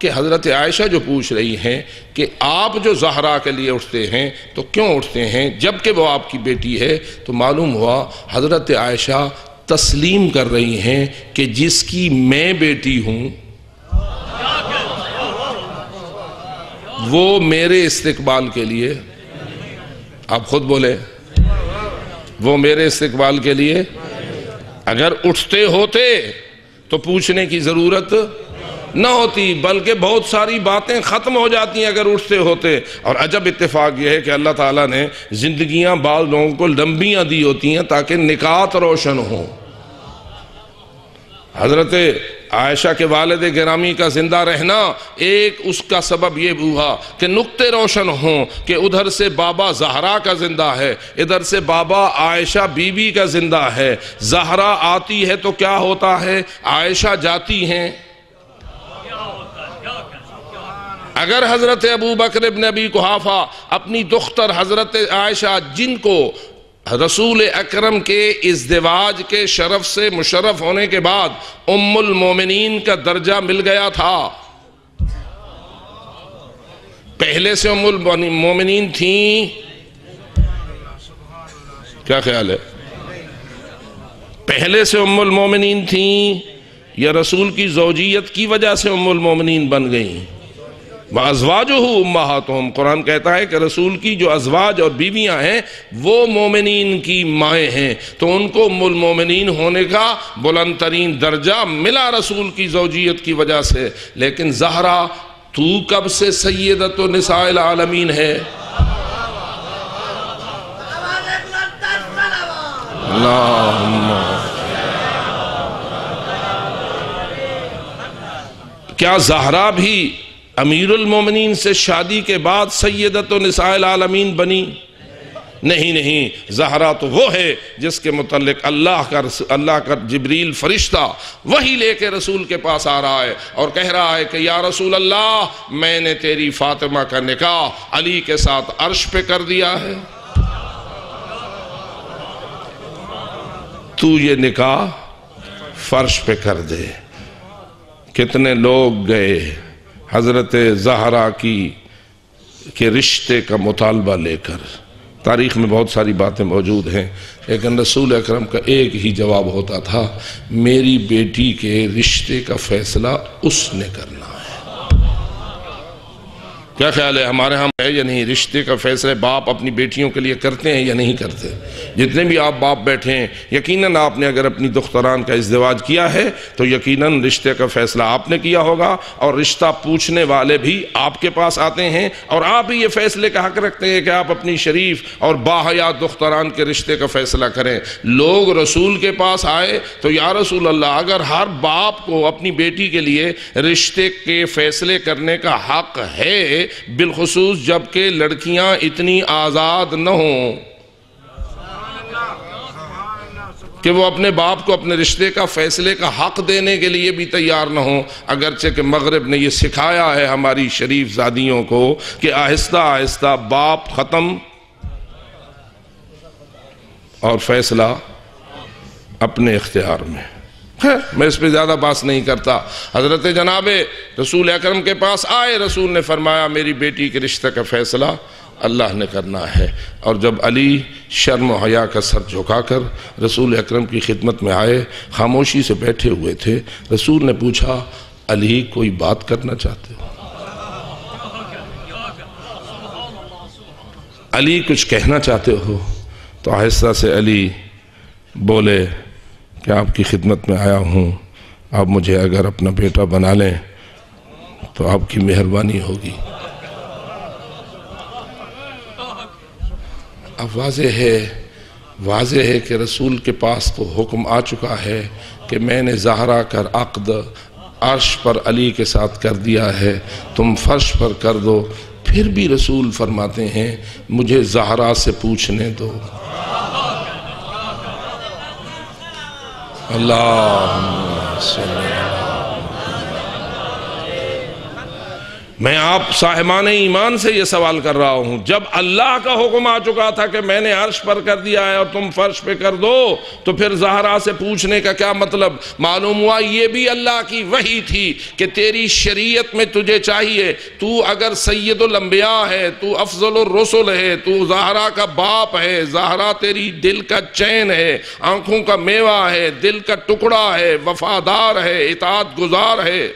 کہ حضرت عائشہ جو پوچھ رہی ہیں کہ آپ جو زہرا کے لیے اٹھتے ہیں تو کیوں اٹھتے ہیں جبکہ وہ آپ کی بیٹی ہے، تو معلوم ہوا حضرت عائشہ تسلیم کر رہی ہیں کہ جس کی میں بیٹی ہوں وہ میرے استقبال کے لیے، آپ خود بولیں، وہ میرے استقبال کے لیے اگر اٹھتے ہوتے تو پوچھنے کی ضرورت نہ ہوتی، بلکہ بہت ساری باتیں ختم ہو جاتی ہیں اگر اٹھتے ہوتے۔ اور عجب اتفاق یہ ہے کہ اللہ تعالیٰ نے زندگیاں بعض لوگوں کو لمبیاں دی ہوتی ہیں تاکہ نکات روشن ہوں۔ حضرت عائشہ کے والد گرامی کا زندہ رہنا ایک اس کا سبب یہ ہوا کہ نقطے روشن ہوں کہ ادھر سے بابا زہرا کا زندہ ہے، ادھر سے بابا عائشہ بی بی کا زندہ ہے۔ زہرا آتی ہے تو کیا ہوتا ہے، عائشہ جاتی ہیں۔ اگر حضرت ابوبکر ابن ابی قحافہ اپنی دختر حضرت عائشہ، جن کو رسول اکرم کے ازدواج کے شرف سے مشرف ہونے کے بعد ام المومنین کا درجہ مل گیا تھا، پہلے سے ام المومنین تھیں، کیا خیال ہے، پہلے سے ام المومنین تھیں یا رسول کی زوجیت کی وجہ سے ام المومنین بن گئیں؟ وَأَزْوَاجُهُ أُمَّهَاتُهُمْ، قرآن کہتا ہے کہ رسول کی جو ازواج اور بیویاں ہیں وہ مومنین کی مائیں ہیں، تو ان کو ام المومنین ہونے کا بلند ترین درجہ ملا رسول کی زوجیت کی وجہ سے۔ لیکن زہرا تو کب سے سیدۃ نساء العالمین ہے؟ اللہم، کیا زہرا بھی امیر المومنین سے شادی کے بعد سیدۃ نساء العالمین بنی؟ نہیں نہیں، زہرا تو وہ ہے جس کے متعلق اللہ کا جبریل فرشتہ وہی لے کے رسول کے پاس آ رہا ہے اور کہہ رہا ہے کہ یا رسول اللہ، میں نے تیری فاطمہ کا نکاح علی کے ساتھ عرش پہ کر دیا ہے، تو یہ نکاح فرش پہ کر دے۔ کتنے لوگ گئے حضرت زہرا کے رشتے کا مطالبہ لے کر، تاریخ میں بہت ساری باتیں موجود ہیں، لیکن رسول اکرم کا ایک ہی جواب ہوتا تھا، میری بیٹی کے رشتے کا فیصلہ اس نے کرنا ہے۔ کیا خیال ہے، ہمارے ہاں ہے یا نہیں، رشتے کا فیصلہ باپ اپنی بیٹیوں کے لیے کرتے ہیں یا نہیں کرتے؟ جتنے بھی آپ باپ بیٹھے ہیں، یقیناً آپ نے اگر اپنی دختران کا ازدواج کیا ہے تو یقیناً رشتے کا فیصلہ آپ نے کیا ہوگا، اور رشتہ پوچھنے والے بھی آپ کے پاس آتے ہیں اور آپ ہی یہ فیصلے کا حق رکھتے ہیں کہ آپ اپنی شریف اور باحیات دختران کے رشتے کا فیصلہ کریں۔ لوگ رسول کے پاس آئے تو یا رسول اللہ، اگر ہر باپ کو اپنی بیٹی کے لیے رشتے کے فیصلے کرنے کا حق ہے، بالخصوص جب کہ لڑکیاں اتنی آزاد نہ ہوں کہ وہ اپنے باپ کو اپنے رشتے کا فیصلے کا حق دینے کے لیے بھی تیار نہ ہوں، اگرچہ کہ مغرب نے یہ سکھایا ہے ہماری شریف زادیوں کو کہ آہستہ آہستہ باپ ختم اور فیصلہ اپنے اختیار میں۔ میں اس پہ زیادہ بات نہیں کرتا۔ حضرت جناب رسول اکرم کے پاس آئے، رسول نے فرمایا میری بیٹی کے رشتہ کا فیصلہ اللہ نے کرنا ہے، اور جب علی شرم و حیا کا سر جھکا کر رسول اکرم کی خدمت میں آئے، خاموشی سے بیٹھے ہوئے تھے، رسول نے پوچھا، علی کوئی بات کرنا چاہتے ہو؟ علی کچھ کہنا چاہتے ہو؟ تو آہستہ سے علی بولے کہ آپ کی خدمت میں آیا ہوں، آپ مجھے اگر اپنا بیٹا بنا لیں تو آپ کی مہربانی ہوگی۔ اب واضح ہے کہ رسول کے پاس تو حکم آ چکا ہے کہ میں نے زہرا کا عقد عرش پر علی کے ساتھ کر دیا ہے، تم فرش پر کر دو، پھر بھی رسول فرماتے ہیں مجھے زہرا سے پوچھنے دو۔ اللہ، میں آپ صاحبان ایمان سے یہ سوال کر رہا ہوں، جب اللہ کا حکم آ چکا تھا کہ میں نے عرش پر کر دیا ہے اور تم فرش پہ کر دو، تو پھر زہرا سے پوچھنے کا کیا مطلب؟ معلوم ہوا یہ بھی اللہ کی وحی تھی کہ تیری شریعت میں تجھے چاہیے، تو اگر سید الانبیاء ہے، تو افضل الرسل ہے، تو زہرا کا باپ ہے، زہرا تیری دل کا چین ہے، آنکھوں کا میوہ ہے، دل کا ٹکڑا ہے، وفادار ہے، اطاعت گزار ہے،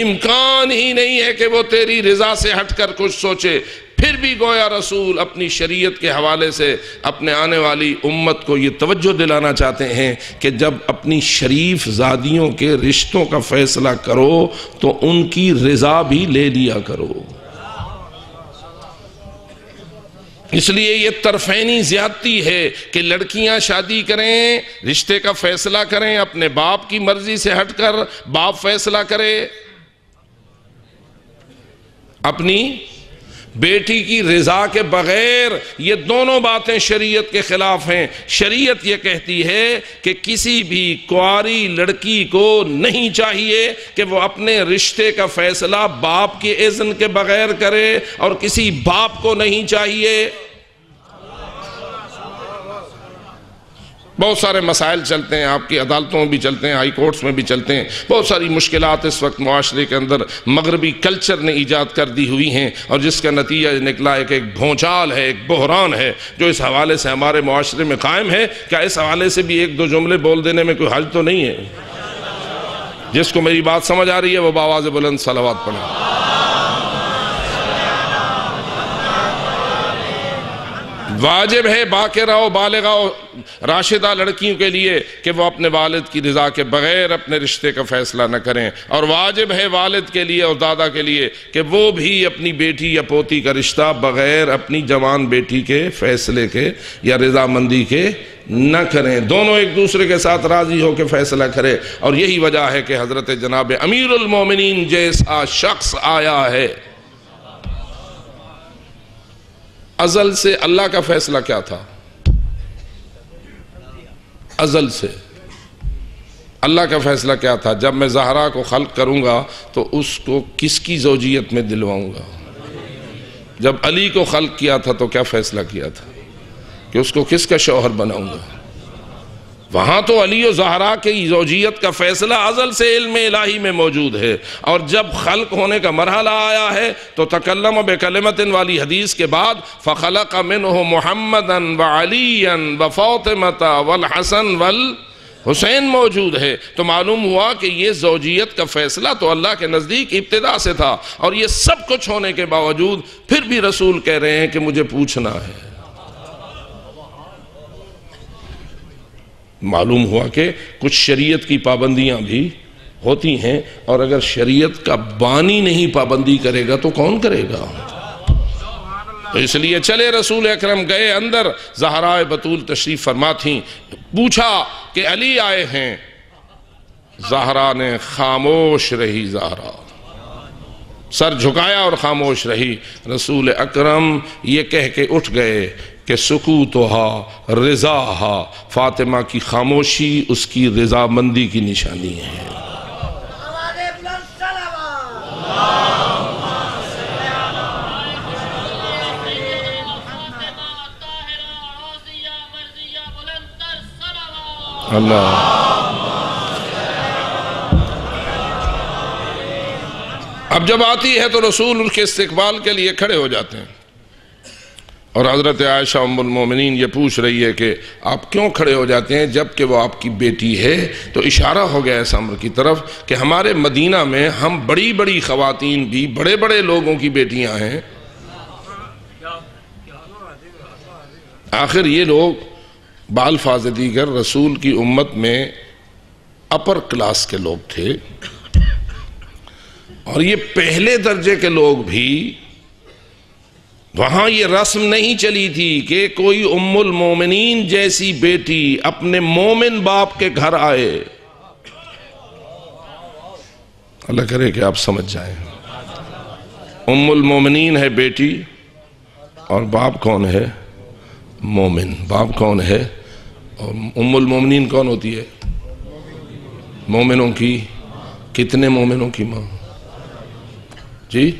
امکان ہی نہیں ہے کہ وہ تیری رضا سے ہٹ کر کچھ سوچے۔ پھر بھی گویا رسول اپنی شریعت کے حوالے سے اپنے آنے والی امت کو یہ توجہ دلانا چاہتے ہیں کہ جب اپنی شریف زادیوں کے رشتوں کا فیصلہ کرو تو ان کی رضا بھی لے لیا کرو۔ اس لیے یہ طرفینی زیادتی ہے کہ لڑکیاں شادی کریں، رشتے کا فیصلہ کریں اپنے باپ کی مرضی سے ہٹ کر، باپ فیصلہ کرے، اپنی بیٹی کی رضا کے بغیر۔ یہ دونوں باتیں شریعت کے خلاف ہیں۔ شریعت یہ کہتی ہے کہ کسی بھی کواری لڑکی کو نہیں چاہیے کہ وہ اپنے رشتے کا فیصلہ باپ کے اذن کے بغیر کرے، اور کسی باپ کو نہیں چاہیے۔ بہت سارے مسائل چلتے ہیں، آپ کی عدالتوں میں بھی چلتے ہیں، ہائی کورٹس میں بھی چلتے ہیں، بہت ساری مشکلات اس وقت معاشرے کے اندر مغربی کلچر نے ایجاد کر دی ہوئی ہیں، اور جس کا نتیجہ نکلا ہے کہ ایک بھونچال ہے، ایک بحران ہے جو اس حوالے سے ہمارے معاشرے میں قائم ہے۔ کیا اس حوالے سے بھی ایک دو جملے بول دینے میں کوئی حرج تو نہیں ہے؟ جس کو میری بات سمجھ آ رہی ہے وہ بآواز بلند صلوات پڑھیں۔ واجب ہے باکرہ و بالغہ و راشدہ لڑکیوں کے لیے کہ وہ اپنے والد کی رضا کے بغیر اپنے رشتے کا فیصلہ نہ کریں، اور واجب ہے والد کے لیے اور دادا کے لیے کہ وہ بھی اپنی بیٹی یا پوتی کا رشتہ بغیر اپنی جوان بیٹی کے فیصلے کے یا رضامندی کے نہ کریں۔ دونوں ایک دوسرے کے ساتھ راضی ہو کے فیصلہ کرے، اور یہی وجہ ہے کہ حضرت جناب امیر المومنین جیسا شخص آیا ہے۔ ازل سے اللہ کا فیصلہ کیا تھا؟ ازل سے اللہ کا فیصلہ کیا تھا؟ جب میں زہرا کو خلق کروں گا تو اس کو کس کی زوجیت میں دلواؤں گا؟ جب علی کو خلق کیا تھا تو کیا فیصلہ کیا تھا کہ اس کو کس کا شوہر بناؤں گا؟ وہاں تو علی و زہرا کی زوجیت کا فیصلہ ازل سے علم الہی میں موجود ہے، اور جب خلق ہونے کا مرحلہ آیا ہے تو تکلم بکلمت والی حدیث کے بعد فخلق منہ محمدا وعلیا وفاطمہ والحسن والحسین موجود ہے، تو معلوم ہوا کہ یہ زوجیت کا فیصلہ تو اللہ کے نزدیک ابتدا سے تھا، اور یہ سب کچھ ہونے کے باوجود پھر بھی رسول کہہ رہے ہیں کہ مجھے پوچھنا ہے۔ معلوم ہوا کہ کچھ شریعت کی پابندیاں بھی ہوتی ہیں، اور اگر شریعت کا بانی نہیں پابندی کرے گا تو کون کرے گا؟ تو اس لیے چلے رسول اکرم، گئے اندر، زہرائے بطول تشریف فرما تھیں، پوچھا کہ علی آئے ہیں، زہرا نے خاموش رہی، زہرا سر جھکایا اور خاموش رہی۔ رسول اکرم یہ کہہ کے اٹھ گئے کہ سکوتہا رضاہا، فاطمہ کی خاموشی اس کی رضامندی کی نشانی ہے۔ اللہ، اب جب آتی ہے تو رسول ان کے استقبال کے لیے کھڑے ہو جاتے ہیں، اور حضرت عائشہ ام المومنین یہ پوچھ رہی ہے کہ آپ کیوں کھڑے ہو جاتے ہیں جب کہ وہ آپ کی بیٹی ہے؟ تو اشارہ ہو گیا اس امر کی طرف کہ ہمارے مدینہ میں ہم بڑی بڑی خواتین بھی بڑے بڑے لوگوں کی بیٹیاں ہیں، آخر یہ لوگ بالفاظ دیگر رسول کی امت میں اپر کلاس کے لوگ تھے، اور یہ پہلے درجے کے لوگ بھی، وہاں یہ رسم نہیں چلی تھی کہ کوئی ام المومنین جیسی بیٹی اپنے مومن باپ کے گھر آئے۔ اللہ کرے کہ آپ سمجھ جائیں، ام المومنین ہے بیٹی، اور باپ کون ہے؟ مومن۔ باپ کون ہے؟ اور ام المومنین کون ہوتی ہے؟ مومنوں کتنے مومنوں کی ماں جی؟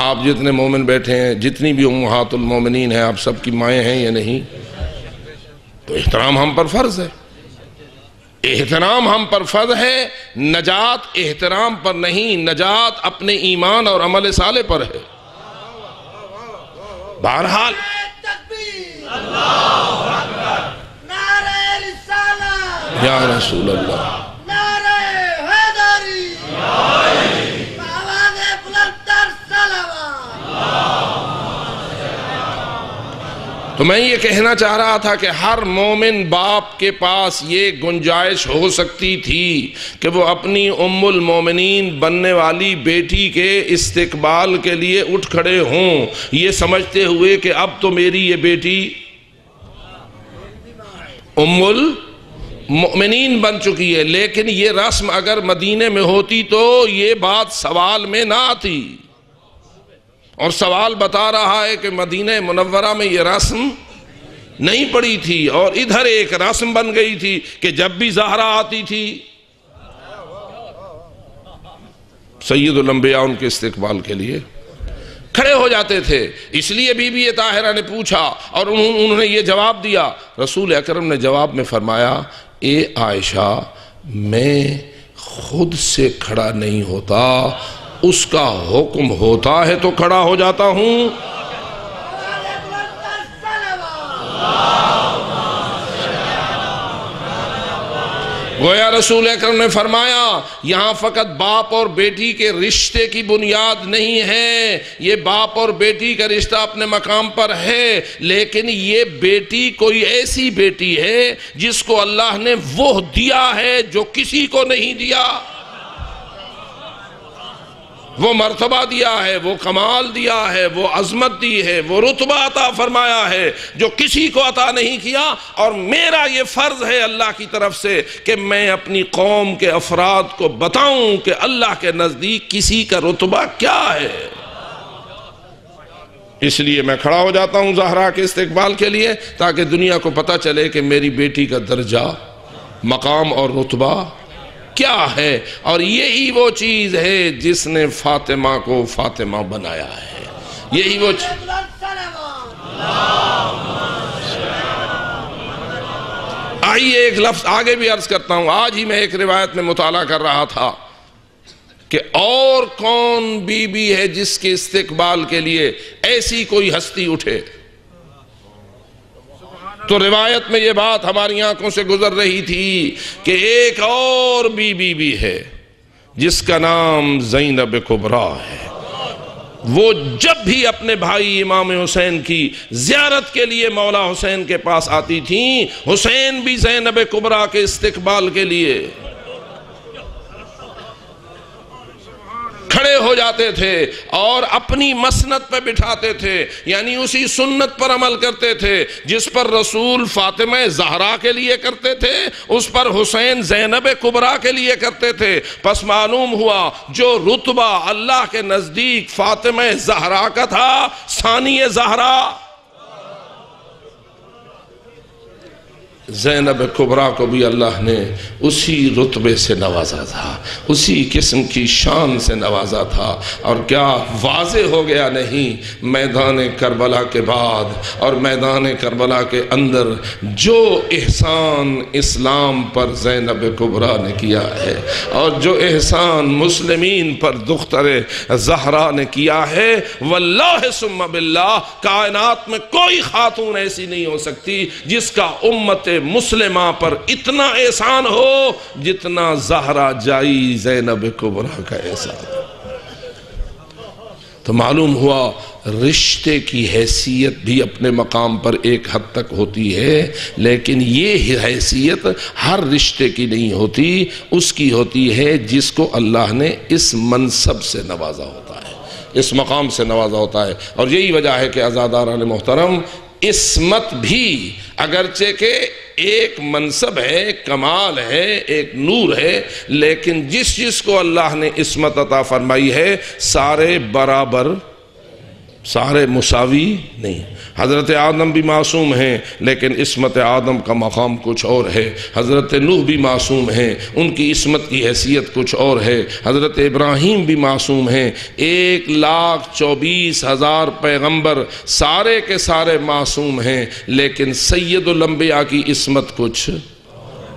آپ جتنے مومن بیٹھے ہیں، جتنی بھی امہات المومنین ہیں، آپ سب کی مائیں ہیں یا نہیں؟ تو احترام ہم پر فرض ہے، احترام ہم پر فرض ہے۔ نجات احترام پر نہیں، نجات اپنے ایمان اور عمل صالح پر ہے۔ بہرحال یا رسول اللہ، تو میں یہ کہنا چاہ رہا تھا کہ ہر مومن باپ کے پاس یہ گنجائش ہو سکتی تھی کہ وہ اپنی ام المومنین بننے والی بیٹی کے استقبال کے لیے اٹھ کھڑے ہوں، یہ سمجھتے ہوئے کہ اب تو میری یہ بیٹی ام المومنین بن چکی ہے۔ لیکن یہ رسم اگر مدینے میں ہوتی تو یہ بات سوال میں نہ آتی، اور سوال بتا رہا ہے کہ مدینہ منورہ میں یہ رسم نہیں پڑی تھی، اور ادھر ایک رسم بن گئی تھی کہ جب بھی زہرہ آتی تھی سید الانبیاء ان کے استقبال کے لیے کھڑے ہو جاتے تھے۔ اس لیے بی بی طاہرہ نے پوچھا اور انہوں نے یہ جواب دیا، رسول اکرم نے جواب میں فرمایا، اے عائشہ، میں خود سے کھڑا نہیں ہوتا، اس کا حکم ہوتا ہے تو کھڑا ہو جاتا ہوں۔ گویا رسول اکرم نے فرمایا، یہاں فقط باپ اور بیٹی کے رشتے کی بنیاد نہیں ہے، یہ باپ اور بیٹی کا رشتہ اپنے مقام پر ہے، لیکن یہ بیٹی کوئی ایسی بیٹی ہے جس کو اللہ نے وہ دیا ہے جو کسی کو نہیں دیا، وہ مرتبہ دیا ہے، وہ کمال دیا ہے، وہ عظمت دی ہے، وہ رتبہ عطا فرمایا ہے جو کسی کو عطا نہیں کیا۔ اور میرا یہ فرض ہے اللہ کی طرف سے کہ میں اپنی قوم کے افراد کو بتاؤں کہ اللہ کے نزدیک کسی کا رتبہ کیا ہے، اس لیے میں کھڑا ہو جاتا ہوں زہرا کے استقبال کے لیے، تاکہ دنیا کو پتہ چلے کہ میری بیٹی کا درجہ، مقام اور رتبہ کیا ہے۔ اور یہی وہ چیز ہے جس نے فاطمہ کو فاطمہ بنایا ہے، یہی وہ چیز۔ آئیے ایک لفظ آگے بھی عرض کرتا ہوں۔ آج ہی میں ایک روایت میں مطالعہ کر رہا تھا کہ اور کون بی بی ہے جس کے استقبال کے لیے ایسی کوئی ہستی اٹھے، تو روایت میں یہ بات ہماری آنکھوں سے گزر رہی تھی کہ ایک اور بی بی بھی ہے جس کا نام زینب کبریٰ ہے۔ وہ جب بھی اپنے بھائی امام حسین کی زیارت کے لیے مولا حسین کے پاس آتی تھیں، حسین بھی زینب کبریٰ کے استقبال کے لیے کھڑے ہو جاتے تھے اور اپنی مسند پہ بٹھاتے تھے، یعنی اسی سنت پر عمل کرتے تھے جس پر رسول فاطمہ زہرا کے لیے کرتے تھے، اس پر حسین زینب کبریٰ کے لیے کرتے تھے۔ پس معلوم ہوا جو رتبہ اللہ کے نزدیک فاطمہ زہرا کا تھا، ثانی زہرا زینب کبریٰ کو بھی اللہ نے اسی رتبے سے نوازا تھا، اسی قسم کی شان سے نوازا تھا۔ اور کیا واضح ہو گیا نہیں میدان کربلا کے بعد اور میدان کربلا کے اندر جو احسان اسلام پر زینب کبریٰ نے کیا ہے، اور جو احسان مسلمین پر دختر زہرا نے کیا ہے، واللہ ثم باللہ کائنات میں کوئی خاتون ایسی نہیں ہو سکتی جس کا امت مسلمہ پر اتنا احسان ہو جتنا زہرا جائی زینب کبریٰ کا احسان۔ تو معلوم ہوا رشتے کی حیثیت بھی اپنے مقام پر ایک حد تک ہوتی ہے، لیکن یہ حیثیت ہر رشتے کی نہیں ہوتی، اس کی ہوتی ہے جس کو اللہ نے اس منصب سے نوازا ہوتا ہے، اس مقام سے نوازا ہوتا ہے۔ اور یہی وجہ ہے کہ عزاداران محترم، عصمت بھی اگرچہ کہ ایک منصب ہے، کمال ہے، ایک نور ہے، لیکن جس کو اللہ نے عصمت عطا فرمائی ہے سارے برابر سارے مساوی نہیں. حضرت آدم بھی معصوم ہیں لیکن عصمت آدم کا مقام کچھ اور ہے. حضرت نوح بھی معصوم ہیں، ان کی عصمت کی حیثیت کچھ اور ہے. حضرت ابراہیم بھی معصوم ہیں. 1,24,000 پیغمبر سارے کے سارے معصوم ہیں لیکن سید الانبیاء کی عصمت کچھ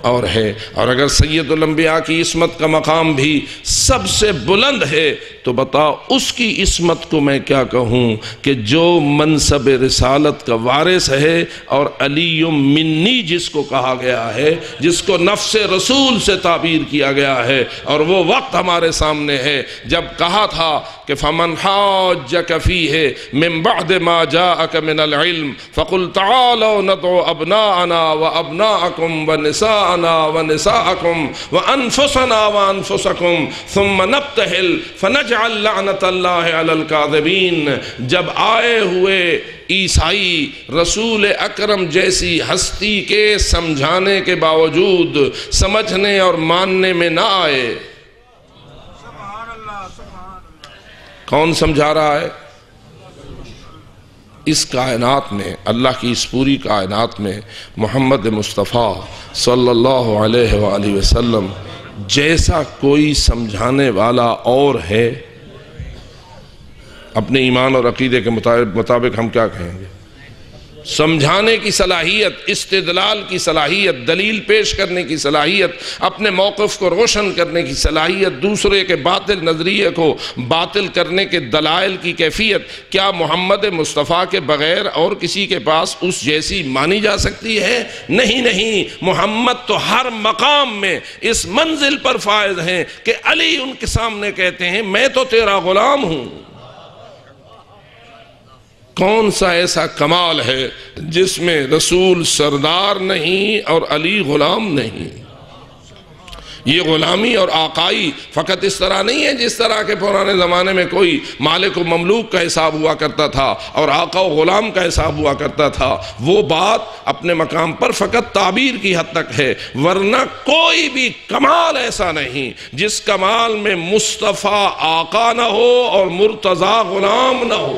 اور ہے. اور اگر سید الانبیاء کی عصمت کا مقام بھی سب سے بلند ہے تو بتا اس کی عصمت کو میں کیا کہوں کہ جو منصب رسالت کا وارث ہے اور علی منی جس کو کہا گیا ہے، جس کو نفس رسول سے تعبیر کیا گیا ہے. اور وہ وقت ہمارے سامنے ہے جب کہا تھا کہ فَمَنْ حَاجَّكَ فِيهِ مِنْ بَعْدِ مَا جَاءَكَ مِنَ الْعِلْمِ فَقُلْ تَعَالَوْا نَدْعُ أَبْنَاءَنَا وَأَبْنَاءَكُمْ وَنِسَاءَنَا وَنِسَاءَكُمْ وَأَنفُسَنَا وَأَنفُسَكُمْ ثُمَّ نَبْتَهِلْ فَنَجْعَلْ لَعْنَةَ اللَّهِ عَلَى الْكَاذِبِينَ. جب آئے ہوئے عیسائی رسول اکرم جیسی ہستی کے سمجھانے کے باوجود سمجھنے اور ماننے میں نہ آئے. کون سمجھا رہا ہے؟ اس کائنات میں، اللہ کی اس پوری کائنات میں محمد مصطفیٰ صلی اللہ علیہ وآلہ وسلم جیسا کوئی سمجھانے والا اور ہے؟ اپنے ایمان اور عقیدے کے مطابق ہم کیا کہیں گے؟ سمجھانے کی صلاحیت، استدلال کی صلاحیت، دلیل پیش کرنے کی صلاحیت، اپنے موقف کو روشن کرنے کی صلاحیت، دوسرے کے باطل نظریے کو باطل کرنے کے دلائل کی کیفیت، کیا محمد مصطفیٰ کے بغیر اور کسی کے پاس اس جیسی مانی جا سکتی ہے؟ نہیں نہیں، محمد تو ہر مقام میں اس منزل پر فائز ہیں کہ علی ان کے سامنے کہتے ہیں میں تو تیرا غلام ہوں. کون سا ایسا کمال ہے جس میں رسول سردار نہیں اور علی غلام نہیں؟ یہ غلامی اور آقائی فقط اس طرح نہیں ہے جس طرح کے پرانے زمانے میں کوئی مالک و مملوک کا حساب ہوا کرتا تھا اور آقا و غلام کا حساب ہوا کرتا تھا. وہ بات اپنے مقام پر فقط تعبیر کی حد تک ہے، ورنہ کوئی بھی کمال ایسا نہیں جس کمال میں مصطفیٰ آقا نہ ہو اور مرتضیٰ غلام نہ ہو.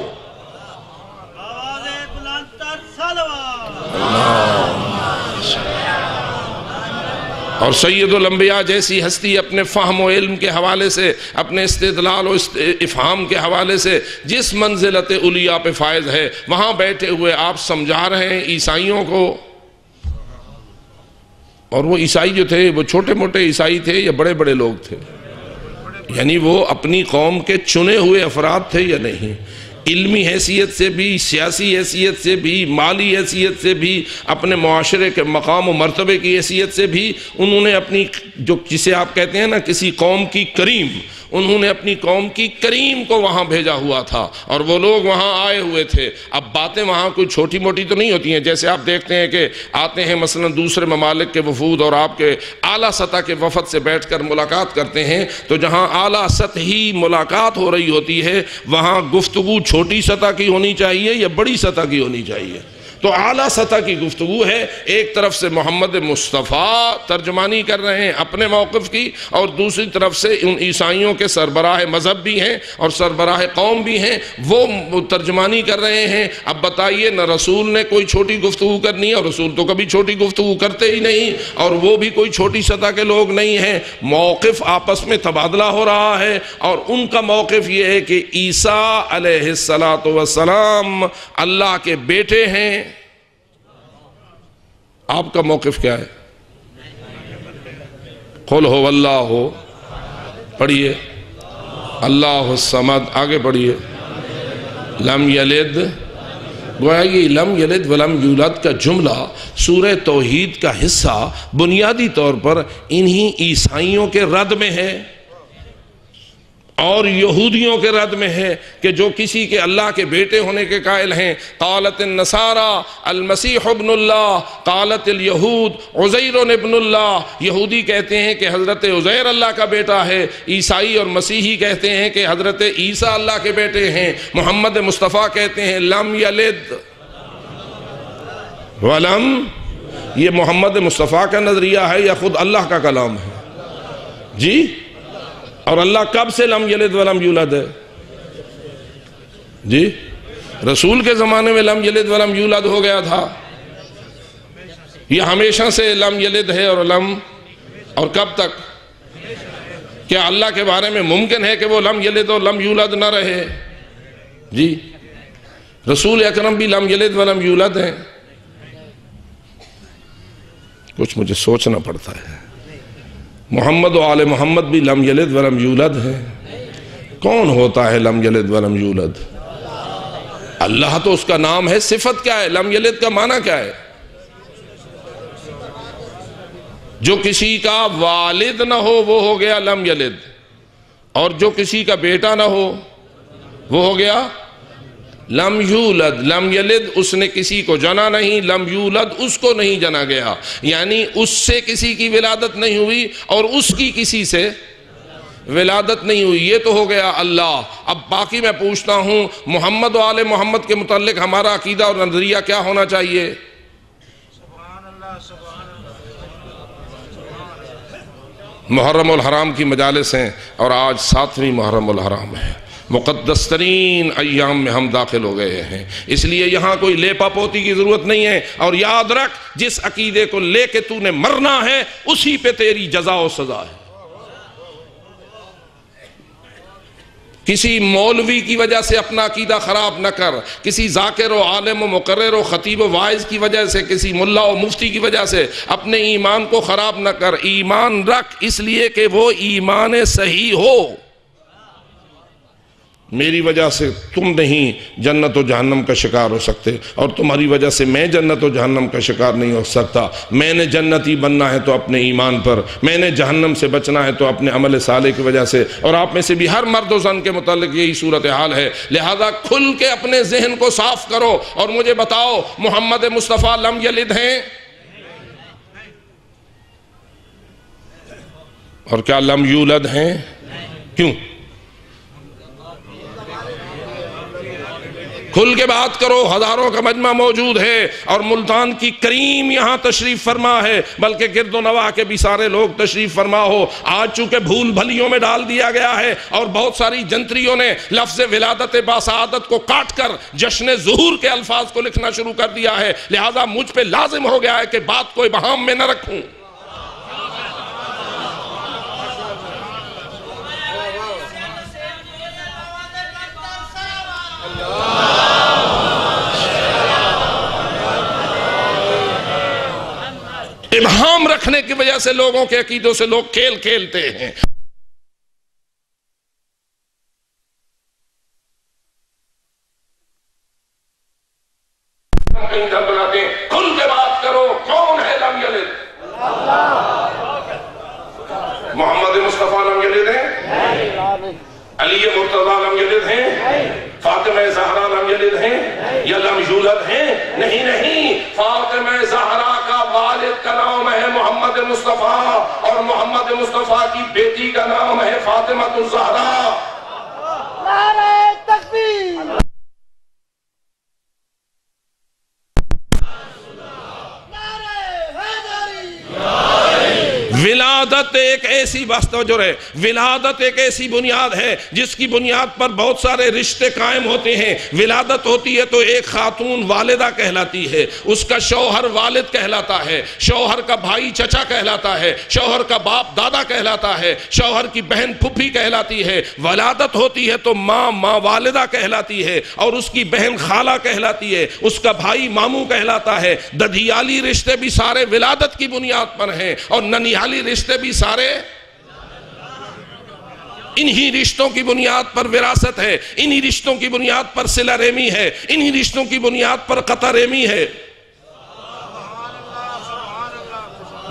اور سید الانبیاء جیسی ہستی اپنے فہم و علم کے حوالے سے، اپنے استدلال و افہام کے حوالے سے جس منزلت علیا پہ فائز ہے، وہاں بیٹھے ہوئے آپ سمجھا رہے ہیں عیسائیوں کو. اور وہ عیسائی جو تھے وہ چھوٹے موٹے عیسائی تھے یا بڑے بڑے لوگ تھے؟ یعنی وہ اپنی قوم کے چنے ہوئے افراد تھے یا نہیں؟ علمی حیثیت سے بھی، سیاسی حیثیت سے بھی، مالی حیثیت سے بھی، اپنے معاشرے کے مقام و مرتبے کی حیثیت سے بھی انہوں نے اپنی جو جسے آپ کہتے ہیں نا کسی قوم کی کریم، انہوں نے اپنی قوم کی کریم کو وہاں بھیجا ہوا تھا اور وہ لوگ وہاں آئے ہوئے تھے. اب باتیں وہاں کوئی چھوٹی موٹی تو نہیں ہوتی ہیں جیسے آپ دیکھتے ہیں کہ آتے ہیں مثلا دوسرے ممالک کے وفود اور آپ کے اعلیٰ سطح کے وفد سے بیٹھ کر ملاقات کرتے ہیں تو جہاں اعلیٰ سطحی ملاقات ہو رہی ہوتی ہے وہاں گفتگو چھوٹی سطح کی ہونی چاہیے یا بڑی سطح کی ہونی چاہیے؟ تو اعلیٰ سطح کی گفتگو ہے. ایک طرف سے محمد مصطفیٰ ترجمانی کر رہے ہیں اپنے موقف کی اور دوسری طرف سے ان عیسائیوں کے سربراہ مذہب بھی ہیں اور سربراہ قوم بھی ہیں، وہ ترجمانی کر رہے ہیں. اب بتائیے نہ رسول نے کوئی چھوٹی گفتگو کرنی ہے، اور رسول تو کبھی چھوٹی گفتگو کرتے ہی نہیں اور وہ بھی کوئی چھوٹی سطح کے لوگ نہیں ہیں. موقف آپس میں تبادلہ ہو رہا ہے اور ان کا موقف یہ ہے کہ عیسیٰ علیہ السلام اللہ کے بیٹے ہیں. آپ کا موقف کیا ہے؟ قل هو اللہ، پڑھیے اللہ الصمد، آگے پڑھیے لم یلد. گویا یہ لم یلد ولم یولد کا جملہ سورہ توحید کا حصہ بنیادی طور پر انہی عیسائیوں کے رد میں ہے اور یہودیوں کے رد میں ہے کہ جو کسی کے اللہ کے بیٹے ہونے کے قائل ہیں. قالت النصارى المسیح ابن اللہ، قالت الیہود عزیر ابن اللہ. یہودی کہتے ہیں کہ حضرت عزیر اللہ کا بیٹا ہے، عیسائی اور مسیحی کہتے ہیں کہ حضرت عیسیٰ اللہ کے بیٹے ہیں. محمد مصطفیٰ کہتے ہیں لم یلد ولم. یہ محمد مصطفیٰ کا نظریہ ہے یا خود اللہ کا کلام ہے؟ جی، اور اللہ کب سے لم یلد ولم یولد ہے؟ جی رسول کے زمانے میں لم یلد ولم یولد ہو گیا تھا، یہ ہمیشہ سے لم یلد ہے اور لم، اور کب تک؟ کیا اللہ کے بارے میں ممکن ہے کہ وہ لم یلد اور لم یولد نہ رہے؟ جی رسول اکرم بھی لم یلد ولم یولد ہیں، کچھ مجھے سوچنا پڑتا ہے، محمد و آل محمد بھی لم یلد ولم یولد ہیں، کون ہوتا ہے لم یلد ولم یولد؟ اللہ تو اس کا نام ہے، صفت کیا ہے؟ لم یلد کا معنی کیا ہے؟ جو کسی کا والد نہ ہو وہ ہو گیا لم یلد، اور جو کسی کا بیٹا نہ ہو وہ ہو گیا لم یولد۔ لم یلد اس نے کسی کو جنا نہیں، لم یولد اس کو نہیں جنا گیا، یعنی اس سے کسی کی ولادت نہیں ہوئی اور اس کی کسی سے ولادت نہیں ہوئی، یہ تو ہو گیا اللہ۔ اب باقی میں پوچھتا ہوں محمد و آل محمد کے متعلق ہمارا عقیدہ اور نظریہ کیا ہونا چاہیے؟ محرم الحرام کی مجالس ہیں اور آج 7ویں محرم الحرام ہے، مقدس ترین ایام میں ہم داخل ہو گئے ہیں، اس لیے یہاں کوئی لیپا پوتی کی ضرورت نہیں ہے، اور یاد رکھ جس عقیدے کو لے کے تو نے مرنا ہے اسی پہ تیری جزا و سزا ہے۔ کسی مولوی کی وجہ سے اپنا عقیدہ خراب نہ کر، کسی ذاکر و عالم و مقرر و خطیب و واعظ کی وجہ سے، کسی ملا و مفتی کی وجہ سے اپنے ایمان کو خراب نہ کر، ایمان رکھ اس لیے کہ وہ ایمان صحیح ہو۔ میری وجہ سے تم نہیں جنت و جہنم کا شکار ہو سکتے، اور تمہاری وجہ سے میں جنت و جہنم کا شکار نہیں ہو سکتا۔ میں نے جنتی بننا ہے تو اپنے ایمان پر، میں نے جہنم سے بچنا ہے تو اپنے عمل صالح کی وجہ سے، اور آپ میں سے بھی ہر مرد و زن کے متعلق یہی صورتحال ہے، لہذا کھل کے اپنے ذہن کو صاف کرو اور مجھے بتاؤ محمد مصطفیٰ لم یلد ہیں؟ اور کیا لم یولد ہیں؟ کیوں؟ کھل کے بات کرو، ہزاروں کا مجمع موجود ہے اور ملتان کی کریم یہاں تشریف فرما ہے، بلکہ گرد و نواح کے بھی سارے لوگ تشریف فرما ہو۔ آج چونکہ بھول بھلیوں میں ڈال دیا گیا ہے اور بہت ساری جنتریوں نے لفظ ولادت باسعادت کو کاٹ کر جشن ظہور کے الفاظ کو لکھنا شروع کر دیا ہے، لہذا مجھ پہ لازم ہو گیا ہے کہ بات کو ابہام میں نہ رکھوں۔ ابہام رکھنے کی وجہ سے لوگوں کے عقیدوں سے لوگ کھیل کھیلتے ہیں۔ کھل کے بات کرو، کون ہے لم یلد؟ محمد مصطفیٰ لم یلد ہیں؟ علی مرتضیٰ لم یلد ہیں؟ فاطمہ زہرا لم یلد ہیں یا لم یولد ہیں؟ نہیں نہیں، فاطمہ زہرا کا والد کا نام ہے محمد مصطفیٰ، اور محمد مصطفیٰ کی بیٹی کا نام ہے فاطمہ الزہرا۔ نعرہ تکبیر، ولادت ایک ایسی بستر ہے، ولادت ایک ایسی بنیاد ہے جس کی بنیاد پر بہت سارے رشتے قائم ہوتے ہیں۔ ولادت ہوتی ہے تو ایک خاتون والدہ کہلاتی ہے، اس کا شوہر والد کہلاتا ہے، شوہر کا بھائی چچا کہلاتا ہے، شوہر کا باپ دادا کہلاتا ہے، شوہر کی بہن پھپھی کہلاتی ہے۔ ولادت ہوتی ہے تو ماں والدہ کہلاتی ہے، اور اس کی بہن خالہ کہلاتی ہے، اس کا بھائی ماموں کہلاتا ہے۔ ددھیالی رشتے بھی سارے ولادت کی بنیاد پر ہیں، اور ننیالی رشتے بھی سارے انہی رشتوں کی بنیاد پر وراثت ہے، انہی رشتوں کی بنیاد پر صلہ رحمی ہے، انہی رشتوں کی بنیاد پر قطع رحمی ہے۔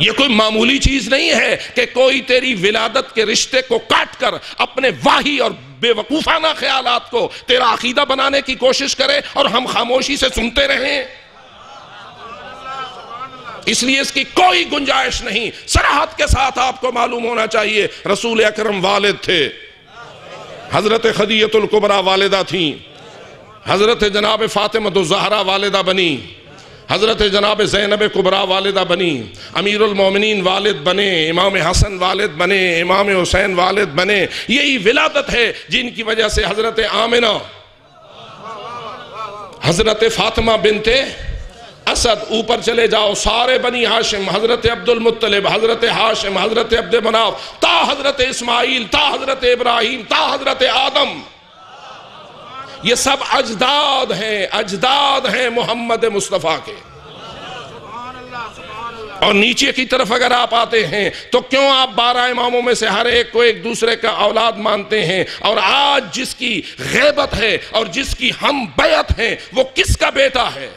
یہ کوئی معمولی چیز نہیں ہے کہ کوئی تیری ولادت کے رشتے کو کاٹ کر اپنے واہی اور بے وقوفانہ خیالات کو تیرا عقیدہ بنانے کی کوشش کرے اور ہم خاموشی سے سنتے رہیں۔ اس لیے اس کی کوئی گنجائش نہیں، صراحت کے ساتھ آپ کو معلوم ہونا چاہیے رسول اکرم والد تھے، حضرت خدیجہ الکبریٰ والدہ تھیں، حضرت جناب فاطمہ الزہرا والدہ بنی، حضرت جناب زینب کبریٰ والدہ بنی، امیر المومنین والد بنے، امام حسن والد بنے، امام حسین والد بنے۔ یہی ولادت ہے جن کی وجہ سے حضرت آمنہ حضرت فاطمہ بنت اسد، اوپر چلے جاؤ سارے بنی ہاشم، حضرت عبد المطلب، حضرت ہاشم، حضرت عبد مناف، تا حضرت اسماعیل، تا حضرت ابراہیم، تا حضرت آدم، یہ سب اجداد ہیں، اجداد ہیں محمد مصطفیٰ کے۔ اور نیچے کی طرف اگر آپ آتے ہیں تو کیوں آپ 12 اماموں میں سے ہر ایک کو ایک دوسرے کا اولاد مانتے ہیں؟ اور آج جس کی غیبت ہے اور جس کی ہم بیعت ہیں وہ کس کا بیٹا ہے؟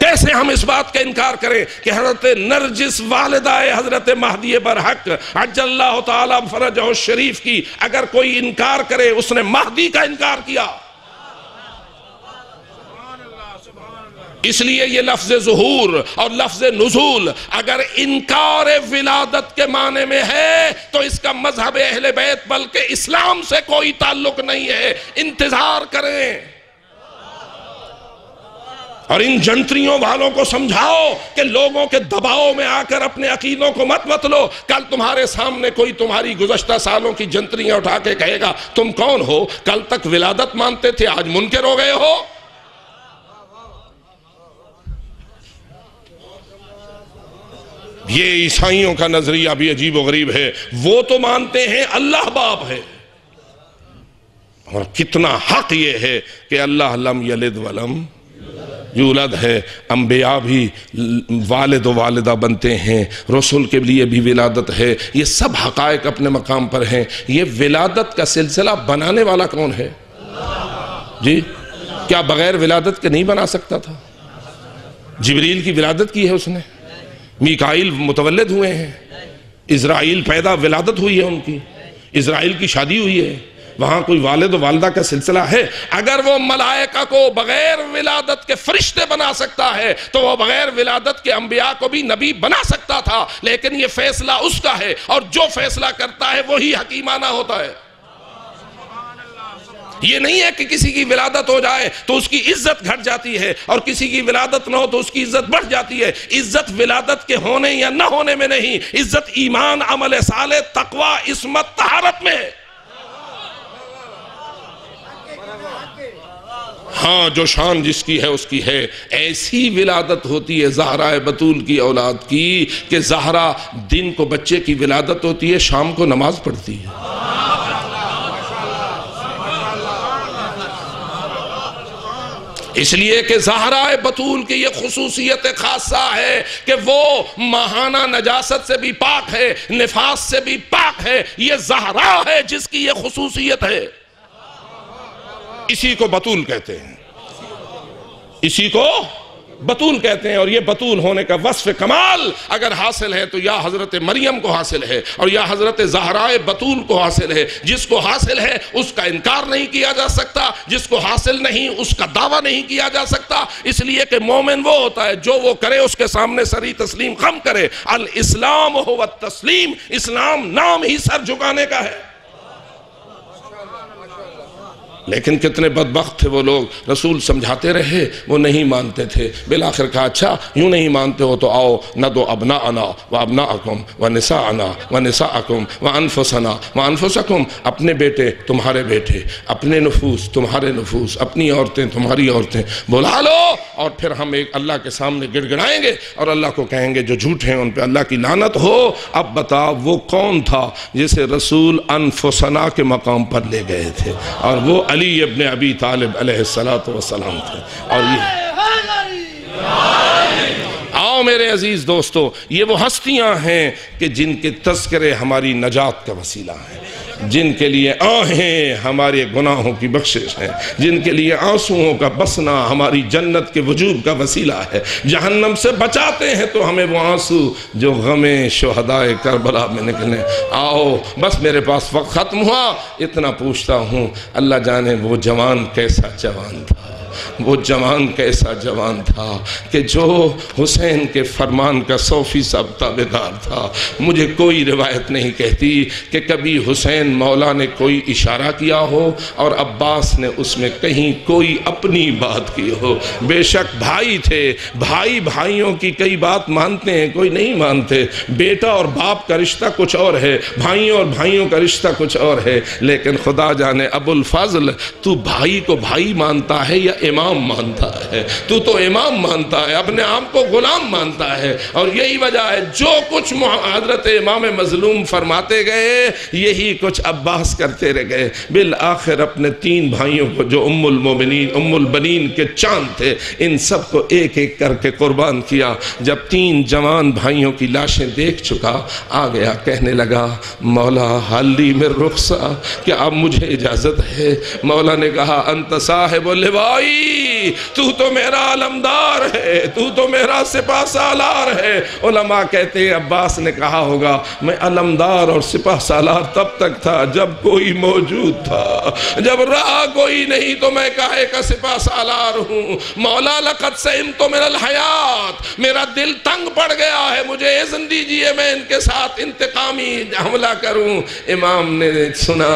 کیسے ہم اس بات کا انکار کریں کہ حضرت نرجس والدہ حضرت مہدی برحق عجل اللہ تعالیٰ فرجہ الشریف کی اگر کوئی انکار کرے اس نے مہدی کا انکار کیا۔ اس لیے یہ لفظ ظہور اور لفظ نزول اگر انکار ولادت کے معنی میں ہے تو اس کا مذہب اہل بیت بلکہ اسلام سے کوئی تعلق نہیں ہے۔ انتظار کریں اور ان جنتریوں والوں کو سمجھاؤ کہ لوگوں کے دباؤ میں آ کر اپنے عقیدوں کو مت بدلو۔ کل تمہارے سامنے کوئی تمہاری گزشتہ سالوں کی جنتریاں اٹھا کے کہے گا تم کون ہو؟ کل تک ولادت مانتے تھے، آج منکر ہو گئے ہو۔ یہ عیسائیوں کا نظریہ بھی عجیب و غریب ہے، وہ تو مانتے ہیں اللہ باپ ہے، اور کتنا حق یہ ہے کہ اللہ لم یلد ولم یولد ہے۔ انبیاء بھی والد و والدہ بنتے ہیں، رسول کے لیے بھی ولادت ہے، یہ سب حقائق اپنے مقام پر ہیں۔ یہ ولادت کا سلسلہ بنانے والا کون ہے؟ جی کیا بغیر ولادت کے نہیں بنا سکتا تھا؟ جبریل کی ولادت کی ہے اس نے، میکائیل متولد ہوئے ہیں، اسرائیل پیدا ولادت ہوئی ہے ان کی، اسرائیل کی شادی ہوئی ہے، وہاں کوئی والد و والدہ کا سلسلہ ہے؟ اگر وہ ملائکہ کو بغیر ولادت کے فرشتے بنا سکتا ہے تو وہ بغیر ولادت کے انبیاء کو بھی نبی بنا سکتا تھا، لیکن یہ فیصلہ اس کا ہے، اور جو فیصلہ کرتا ہے وہی حکیمانہ ہوتا ہے۔ یہ نہیں ہے کہ کسی کی ولادت ہو جائے تو اس کی عزت گھٹ جاتی ہے اور کسی کی ولادت نہ ہو تو اس کی عزت بڑھ جاتی ہے۔ عزت ولادت کے ہونے یا نہ ہونے میں نہیں، عزت ایمان، عمل صالح، تقوی، عصمت، طہارت میں ہے۔ ہاں جو شان جس کی ہے اس کی ہے۔ ایسی ولادت ہوتی ہے زہرہ بتول کی اولاد کی کہ زہرہ دن کو بچے کی ولادت ہوتی ہے، شام کو نماز پڑھتی ہے۔ اس لیے کہ زہرہ بتول کی یہ خصوصیت خاصہ ہے کہ وہ ماہانہ نجاست سے بھی پاک ہے، نفاس سے بھی پاک ہے۔ یہ زہرہ ہے جس کی یہ خصوصیت ہے، اسی کو بطول کہتے ہیں، اسی کو بطول کہتے ہیں۔ اور یہ بطول ہونے کا وصف کمال اگر حاصل ہے تو یا حضرت مریم کو حاصل ہے اور یا حضرت زہرائے بطول کو حاصل ہے۔ جس کو حاصل ہے اس کا انکار نہیں کیا جا سکتا، جس کو حاصل نہیں اس کا دعویٰ نہیں کیا جا سکتا۔ اس لیے کہ مومن وہ ہوتا ہے جو وہ کرے اس کے سامنے سری تسلیم خم کرے۔ الاسلام هو التسلیم، اسلام نام ہی سر جھکانے کا ہے۔ لیکن کتنے بدبخت تھے وہ لوگ، رسول سمجھاتے رہے وہ نہیں مانتے تھے، بالآخر کہا اچھا یوں نہیں مانتے ہو تو آؤ ندعو ابناءنا وابناءکم ونساءنا ونساءکم وانفسنا وانفسکم، اپنے بیٹے تمہارے بیٹے، اپنے نفوس تمہارے نفوس، اپنی عورتیں تمہاری عورتیں، بلا لو اور پھر ہم ایک اللہ کے سامنے گڑ گڑائیں گے اور اللہ کو کہیں گے جو جھوٹ ہیں ان پہ اللہ کی لعنت ہو۔ اب بتاؤ وہ کون تھا جسے رسول انفسنا کے مقام پر لے گئے تھے؟ اور وہ علی ابن ابی طالب علیہ السلام تھے۔ اور یہ آؤ میرے عزیز دوستو، یہ وہ ہستیاں ہیں کہ جن کے تذکرے ہماری نجات کا وسیلہ ہیں، جن کے لیے آہیں ہمارے گناہوں کی بخشش ہے، جن کے لیے آنسوؤں کا بسنا ہماری جنت کے وجوب کا وسیلہ ہے۔ جہنم سے بچاتے ہیں تو ہمیں وہ آنسو جو غم شہداء کربلا میں نکلیں۔ آؤ، بس میرے پاس وقت ختم ہوا، اتنا پوچھتا ہوں اللہ جانے وہ جوان کیسا جوان تھا، وہ جوان کیسا جوان تھا کہ جو حسین کے فرمان کا 100% تابع دار تھا. مجھے کوئی روایت نہیں کہتی کہ کبھی حسین مولا نے کوئی اشارہ کیا ہو اور عباس نے اس میں کہیں کوئی اپنی بات کی ہو. بے شک بھائی تھے، بھائی بھائیوں کی کئی بات مانتے ہیں، کوئی نہیں مانتے. بیٹا اور باپ کا رشتہ کچھ اور ہے، بھائیوں اور بھائیوں کا رشتہ کچھ اور ہے. لیکن خدا جانے ابو الفضل تو بھائی کو بھائی مانتا ہے یا امام مانتا ہے؟ تو امام مانتا ہے، اپنے آپ کو غلام مانتا ہے. اور یہی وجہ ہے جو کچھ حضرت امام مظلوم فرماتے گئے یہی کچھ عباس کرتے رہ گئے. بالآخر اپنے 3 بھائیوں کو جو ام البنین کے چاند تھے، ان سب کو ایک ایک کر کے قربان کیا. جب 3 جوان بھائیوں کی لاشیں دیکھ چکا آ گیا، کہنے لگا مولا حلی میں رخصہ، کہ اب مجھے اجازت ہے؟ مولا نے کہا انت صاحب اللوائی، تو میرا علمدار ہے، تو میرا سپاہ سالار ہے. علماء کہتے ہیں عباس نے کہا ہوگا میں علمدار اور سپاہ سالار تب تک تھا جب کوئی موجود تھا، جب رہا کوئی نہیں تو میں کہے کا سپاہ سالار ہوں. مولا لقد سئمت من الحیات، میرا دل تنگ پڑ گیا ہے، مجھے اذن دیجئے میں ان کے ساتھ انتقامی حملہ کروں. امام نے سنا،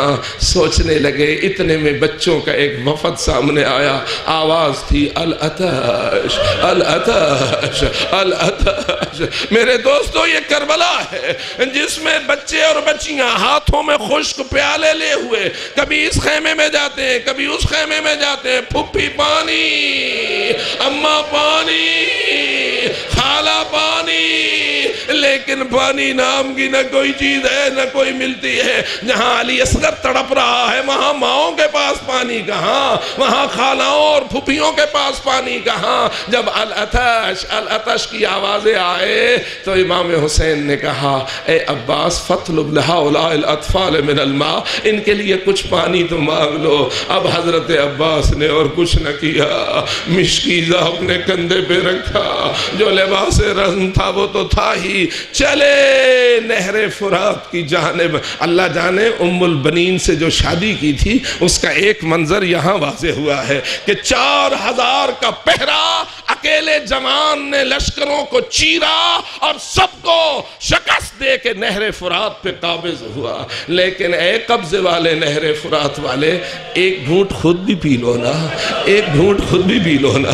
سوچنے لگے. اتنے میں بچوں کا ایک وفد سامنے آیا، آواز تھی الاتش الاتش الاتش. میرے دوستو، یہ کربلا ہے جس میں بچے اور بچیاں ہاتھوں میں خشک پیالے لے ہوئے کبھی اس خیمے میں جاتے ہیں کبھی اس خیمے میں جاتے ہیں. پھپھی پانی، اماں پانی، خالہ پانی، لیکن پانی نام کی نہ کوئی چیز ہے نہ کوئی ملتی ہے. جہاں علی اصغر تڑپ رہا ہے وہاں ماؤں کے پاس پانی کہاں، وہاں خالاؤں اور پھپھیوں کے پاس پانی کہاں. جب الاتش الاتش کی آوازیں آئے تو امام حسین نے کہا اے عباس فاطلب لہؤلاء الاطفال من الماء، ان کے لیے کچھ پانی تو مانگ لو. اب حضرت عباس نے اور کچھ نہ کیا، مشکیزہ اپنے کندھے پہ رکھا، جو لباس رزم تھا وہ تو تھا ہی، چلے نہر فرات کی جانب. اللہ جانے ام البنین سے جو شادی کی تھی اس کا ایک منظر یہاں واضح ہوا ہے کہ 4000 کا پہرا اکیلے جوان نے لشکروں کو چیرا اور سب کو شکست دے کے نہر فرات پہ قابض ہوا. لیکن اے قبض والے، نہر فرات والے، ایک گھونٹ خود بھی پی لو نا، ایک گھونٹ خود بھی پی لو نا.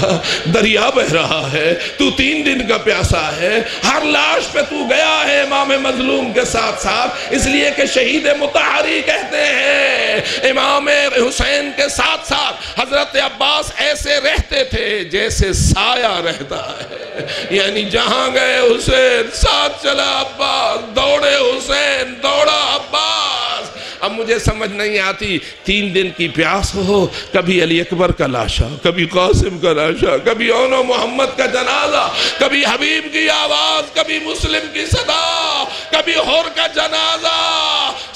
دریا بہ رہا ہے، تو 3 دن کا پیاسا ہے، ہر لاش پہ تو گیا ہے امام مظلوم کے ساتھ ساتھ، اس لیے کہ شہید مطہری کہتے ہیں. امام حسین کے ساتھ ساتھ حضرت عباس ایسے رہتے تھے جیسے سایہ رہتا ہے، یعنی جہاں گئے حسین ساتھ چلا عباس، دوڑے حسین دوڑا عباس. اب مجھے سمجھ نہیں آتی، 3 دن کی پیاس ہو، کبھی علی اکبر کا لاشا، کبھی قاسم کا لاشا، کبھی اون و محمد کا جنازہ، کبھی حبیب کی آواز، کبھی مسلم کی صدا، کبھی ہور کا جنازہ،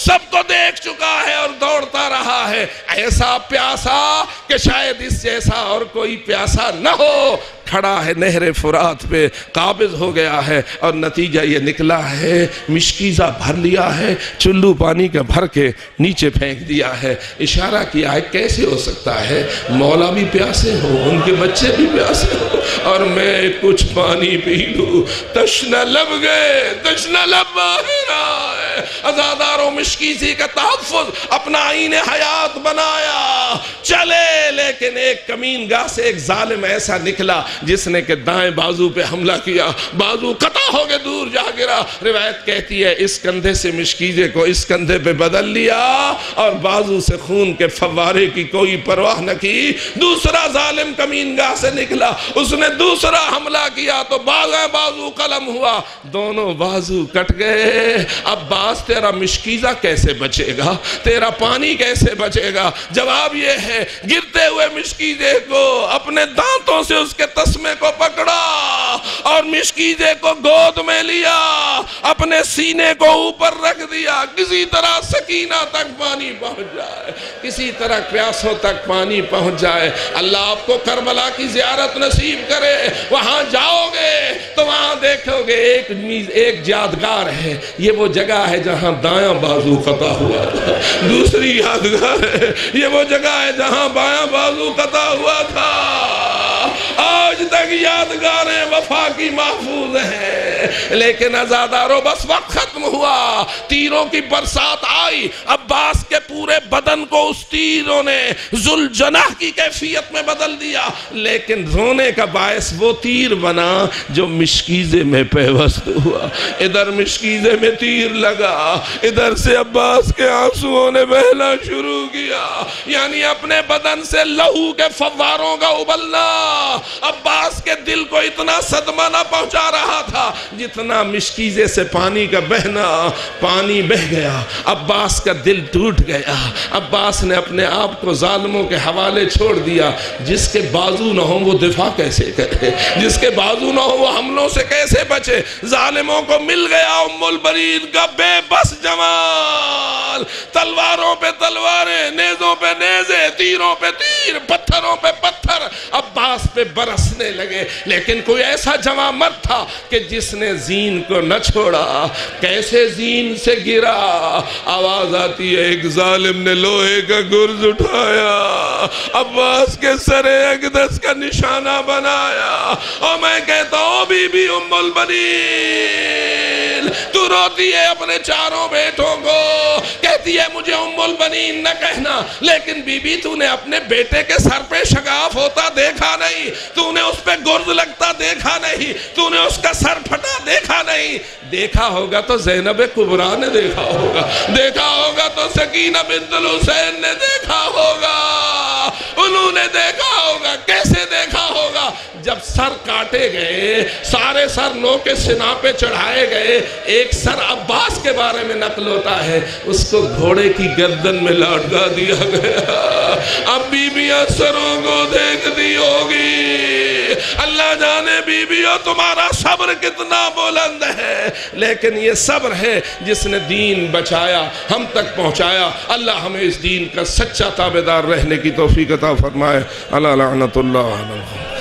سب کو دیکھ چکا ہے اور دوڑتا رہا ہے. ایسا پیاسا کہ شاید اس جیسا اور کوئی پیاسا نہ ہو. کھڑا ہے نہر فرات پہ، قابض ہو گیا ہے، اور نتیجہ یہ نکلا ہے مشکیزہ بھر لیا ہے، چلو پانی کا بھر کے نیچے پھینک دیا ہے. اشارہ کیا ہے کیسے ہو سکتا ہے، مولا بھی پیاسے ہو، ان کے بچے بھی پیاسے ہو، اور میں کچھ پانی پی لوں. تشنہ لب گئے، تشنہ لب ماہرہ ہے. عزاداروں مشکیزی کا تحفظ اپنا آئین حیات بنایا، چلے. لیکن ایک کمین گاہ سے ایک ظالم ایسا نکلا جس نے کہ دائیں بازو پہ حملہ کیا، بازو قطع ہو کے دور جا گرا. روایت کہتی ہے اس کندھے سے مشکیزے کو اس کندھے پہ بدل لیا اور بازو سے خون کے فوارے کی کوئی پرواہ نہ کی. دوسرا ظالم کمین گاہ سے نکلا، اس نے دوسرا حملہ کیا تو بازو قلم ہوا، دونوں بازو کٹ گئے. عباس تیرا مشکیزہ کیسے بچے گا، تیرا پانی کیسے بچے گا؟ جواب یہ ہے گرتے ہوئے مشکیزے کو اپنے دانتوں سے اس کے تسمے کو پکڑا اور مشکیزے کو گود میں لیا، اپنے سینے کو اوپر رکھ دیا، کسی طرح سکینہ تک پانی پہنچ جائے، کسی طرح پیاسوں تک پانی پہنچ جائے. اللہ آپ کو کربلا کی زیارت نصیب کرے. وہاں جاؤ گے تو وہاں دیکھو گے ایک یادگار ہے. یہ وہ جگہ ہے جہاں دایاں بازو قطع ہوا تھا، دوسری یادگار ہے یہ وہ جگہ ہے جہاں بایاں بازو قطع ہوا تھا، آج تک یادگاریں وفا کی محفوظ ہیں۔ لیکن عزادارو بس وقت ختم ہوا، تیروں کی برسات آئی، عباس کے پورے بدن کو اس تیروں نے ذوالجناح کی کیفیت میں بدل دیا، لیکن رونے کا باعث وہ تیر بنا جو مشکیزے میں پیوست ہوا۔ ادھر مشکیزے میں تیر لگا، ادھر سے عباس کے آنسوؤں نے بہنا شروع کیا، یعنی اپنے بدن سے لہو کے فواروں کا ابلنا عباس کے دل کو اتنا صدمہ نہ پہنچا رہا تھا جتنا مشکیزے سے پانی کا بہنا۔ پانی بہ گیا، عباس کا دل ٹوٹ گیا، عباس نے اپنے آپ کو ظالموں کے حوالے چھوڑ دیا۔ جس کے بازو نہ ہوں وہ دفاع کیسے کرے، جس کے بازو نہ ہوں وہ حملوں سے کیسے بچے۔ ظالموں کو مل گیا ام البرید کا بے بس جمال، تلواروں پہ تلواریں، نیزوں پہ نیزیں، تیروں پہ تیر، پتھروں پہ پتھر عباس پہ برسنے لگے۔ لیکن کوئی ایسا جوان مرد تھا کہ جس نے زین کو نہ چھوڑا، کیسے زین سے گرا، آواز آتی ہے ایک ظالم نے لوہے کا گرز اٹھایا، عباس کے سر اقدس کا نشانہ بنایا۔ اور میں کہتا ہوں بی بی ام البنین، تو روتی ہے اپنے چاروں بیٹوں کو، کہتی ہے مجھے ام البنین نہ کہنا، لیکن بی بی تو نے اپنے بیٹے کے سر پہ شگاف ہوتا دیکھا نہیں، تو نے اس پہ گرد لگتا دیکھا نہیں، تو نے اس کا سر پھٹا دیکھا نہیں۔ دیکھا ہوگا تو زینب کبریٰ نے دیکھا ہوگا، دیکھا ہوگا تو سکینہ بنت الحسین نے دیکھا ہوگا، انہوں نے دیکھا ہوگا۔ کیسے دیکھا ہوگا؟ جب سر کاٹے گئے، سارے سر نو کے سنا پہ چڑھائے گئے، ایک سر عباس کے بارے میں نقل ہوتا ہے اس کو گھوڑے کی گردن میں لٹکا دیا گیا۔ اب بیبیاں سروں کو دیکھتی ہوگی، اللہ جانے بیبیوں تمہارا صبر کتنا بلند ہے، لیکن یہ صبر ہے جس نے دین بچایا، ہم تک پہنچایا۔ اللہ ہمیں اس دین کا سچا تابعدار رہنے کی توفیق عطا فرمائے۔ اللہ لعنت اللہ علیہ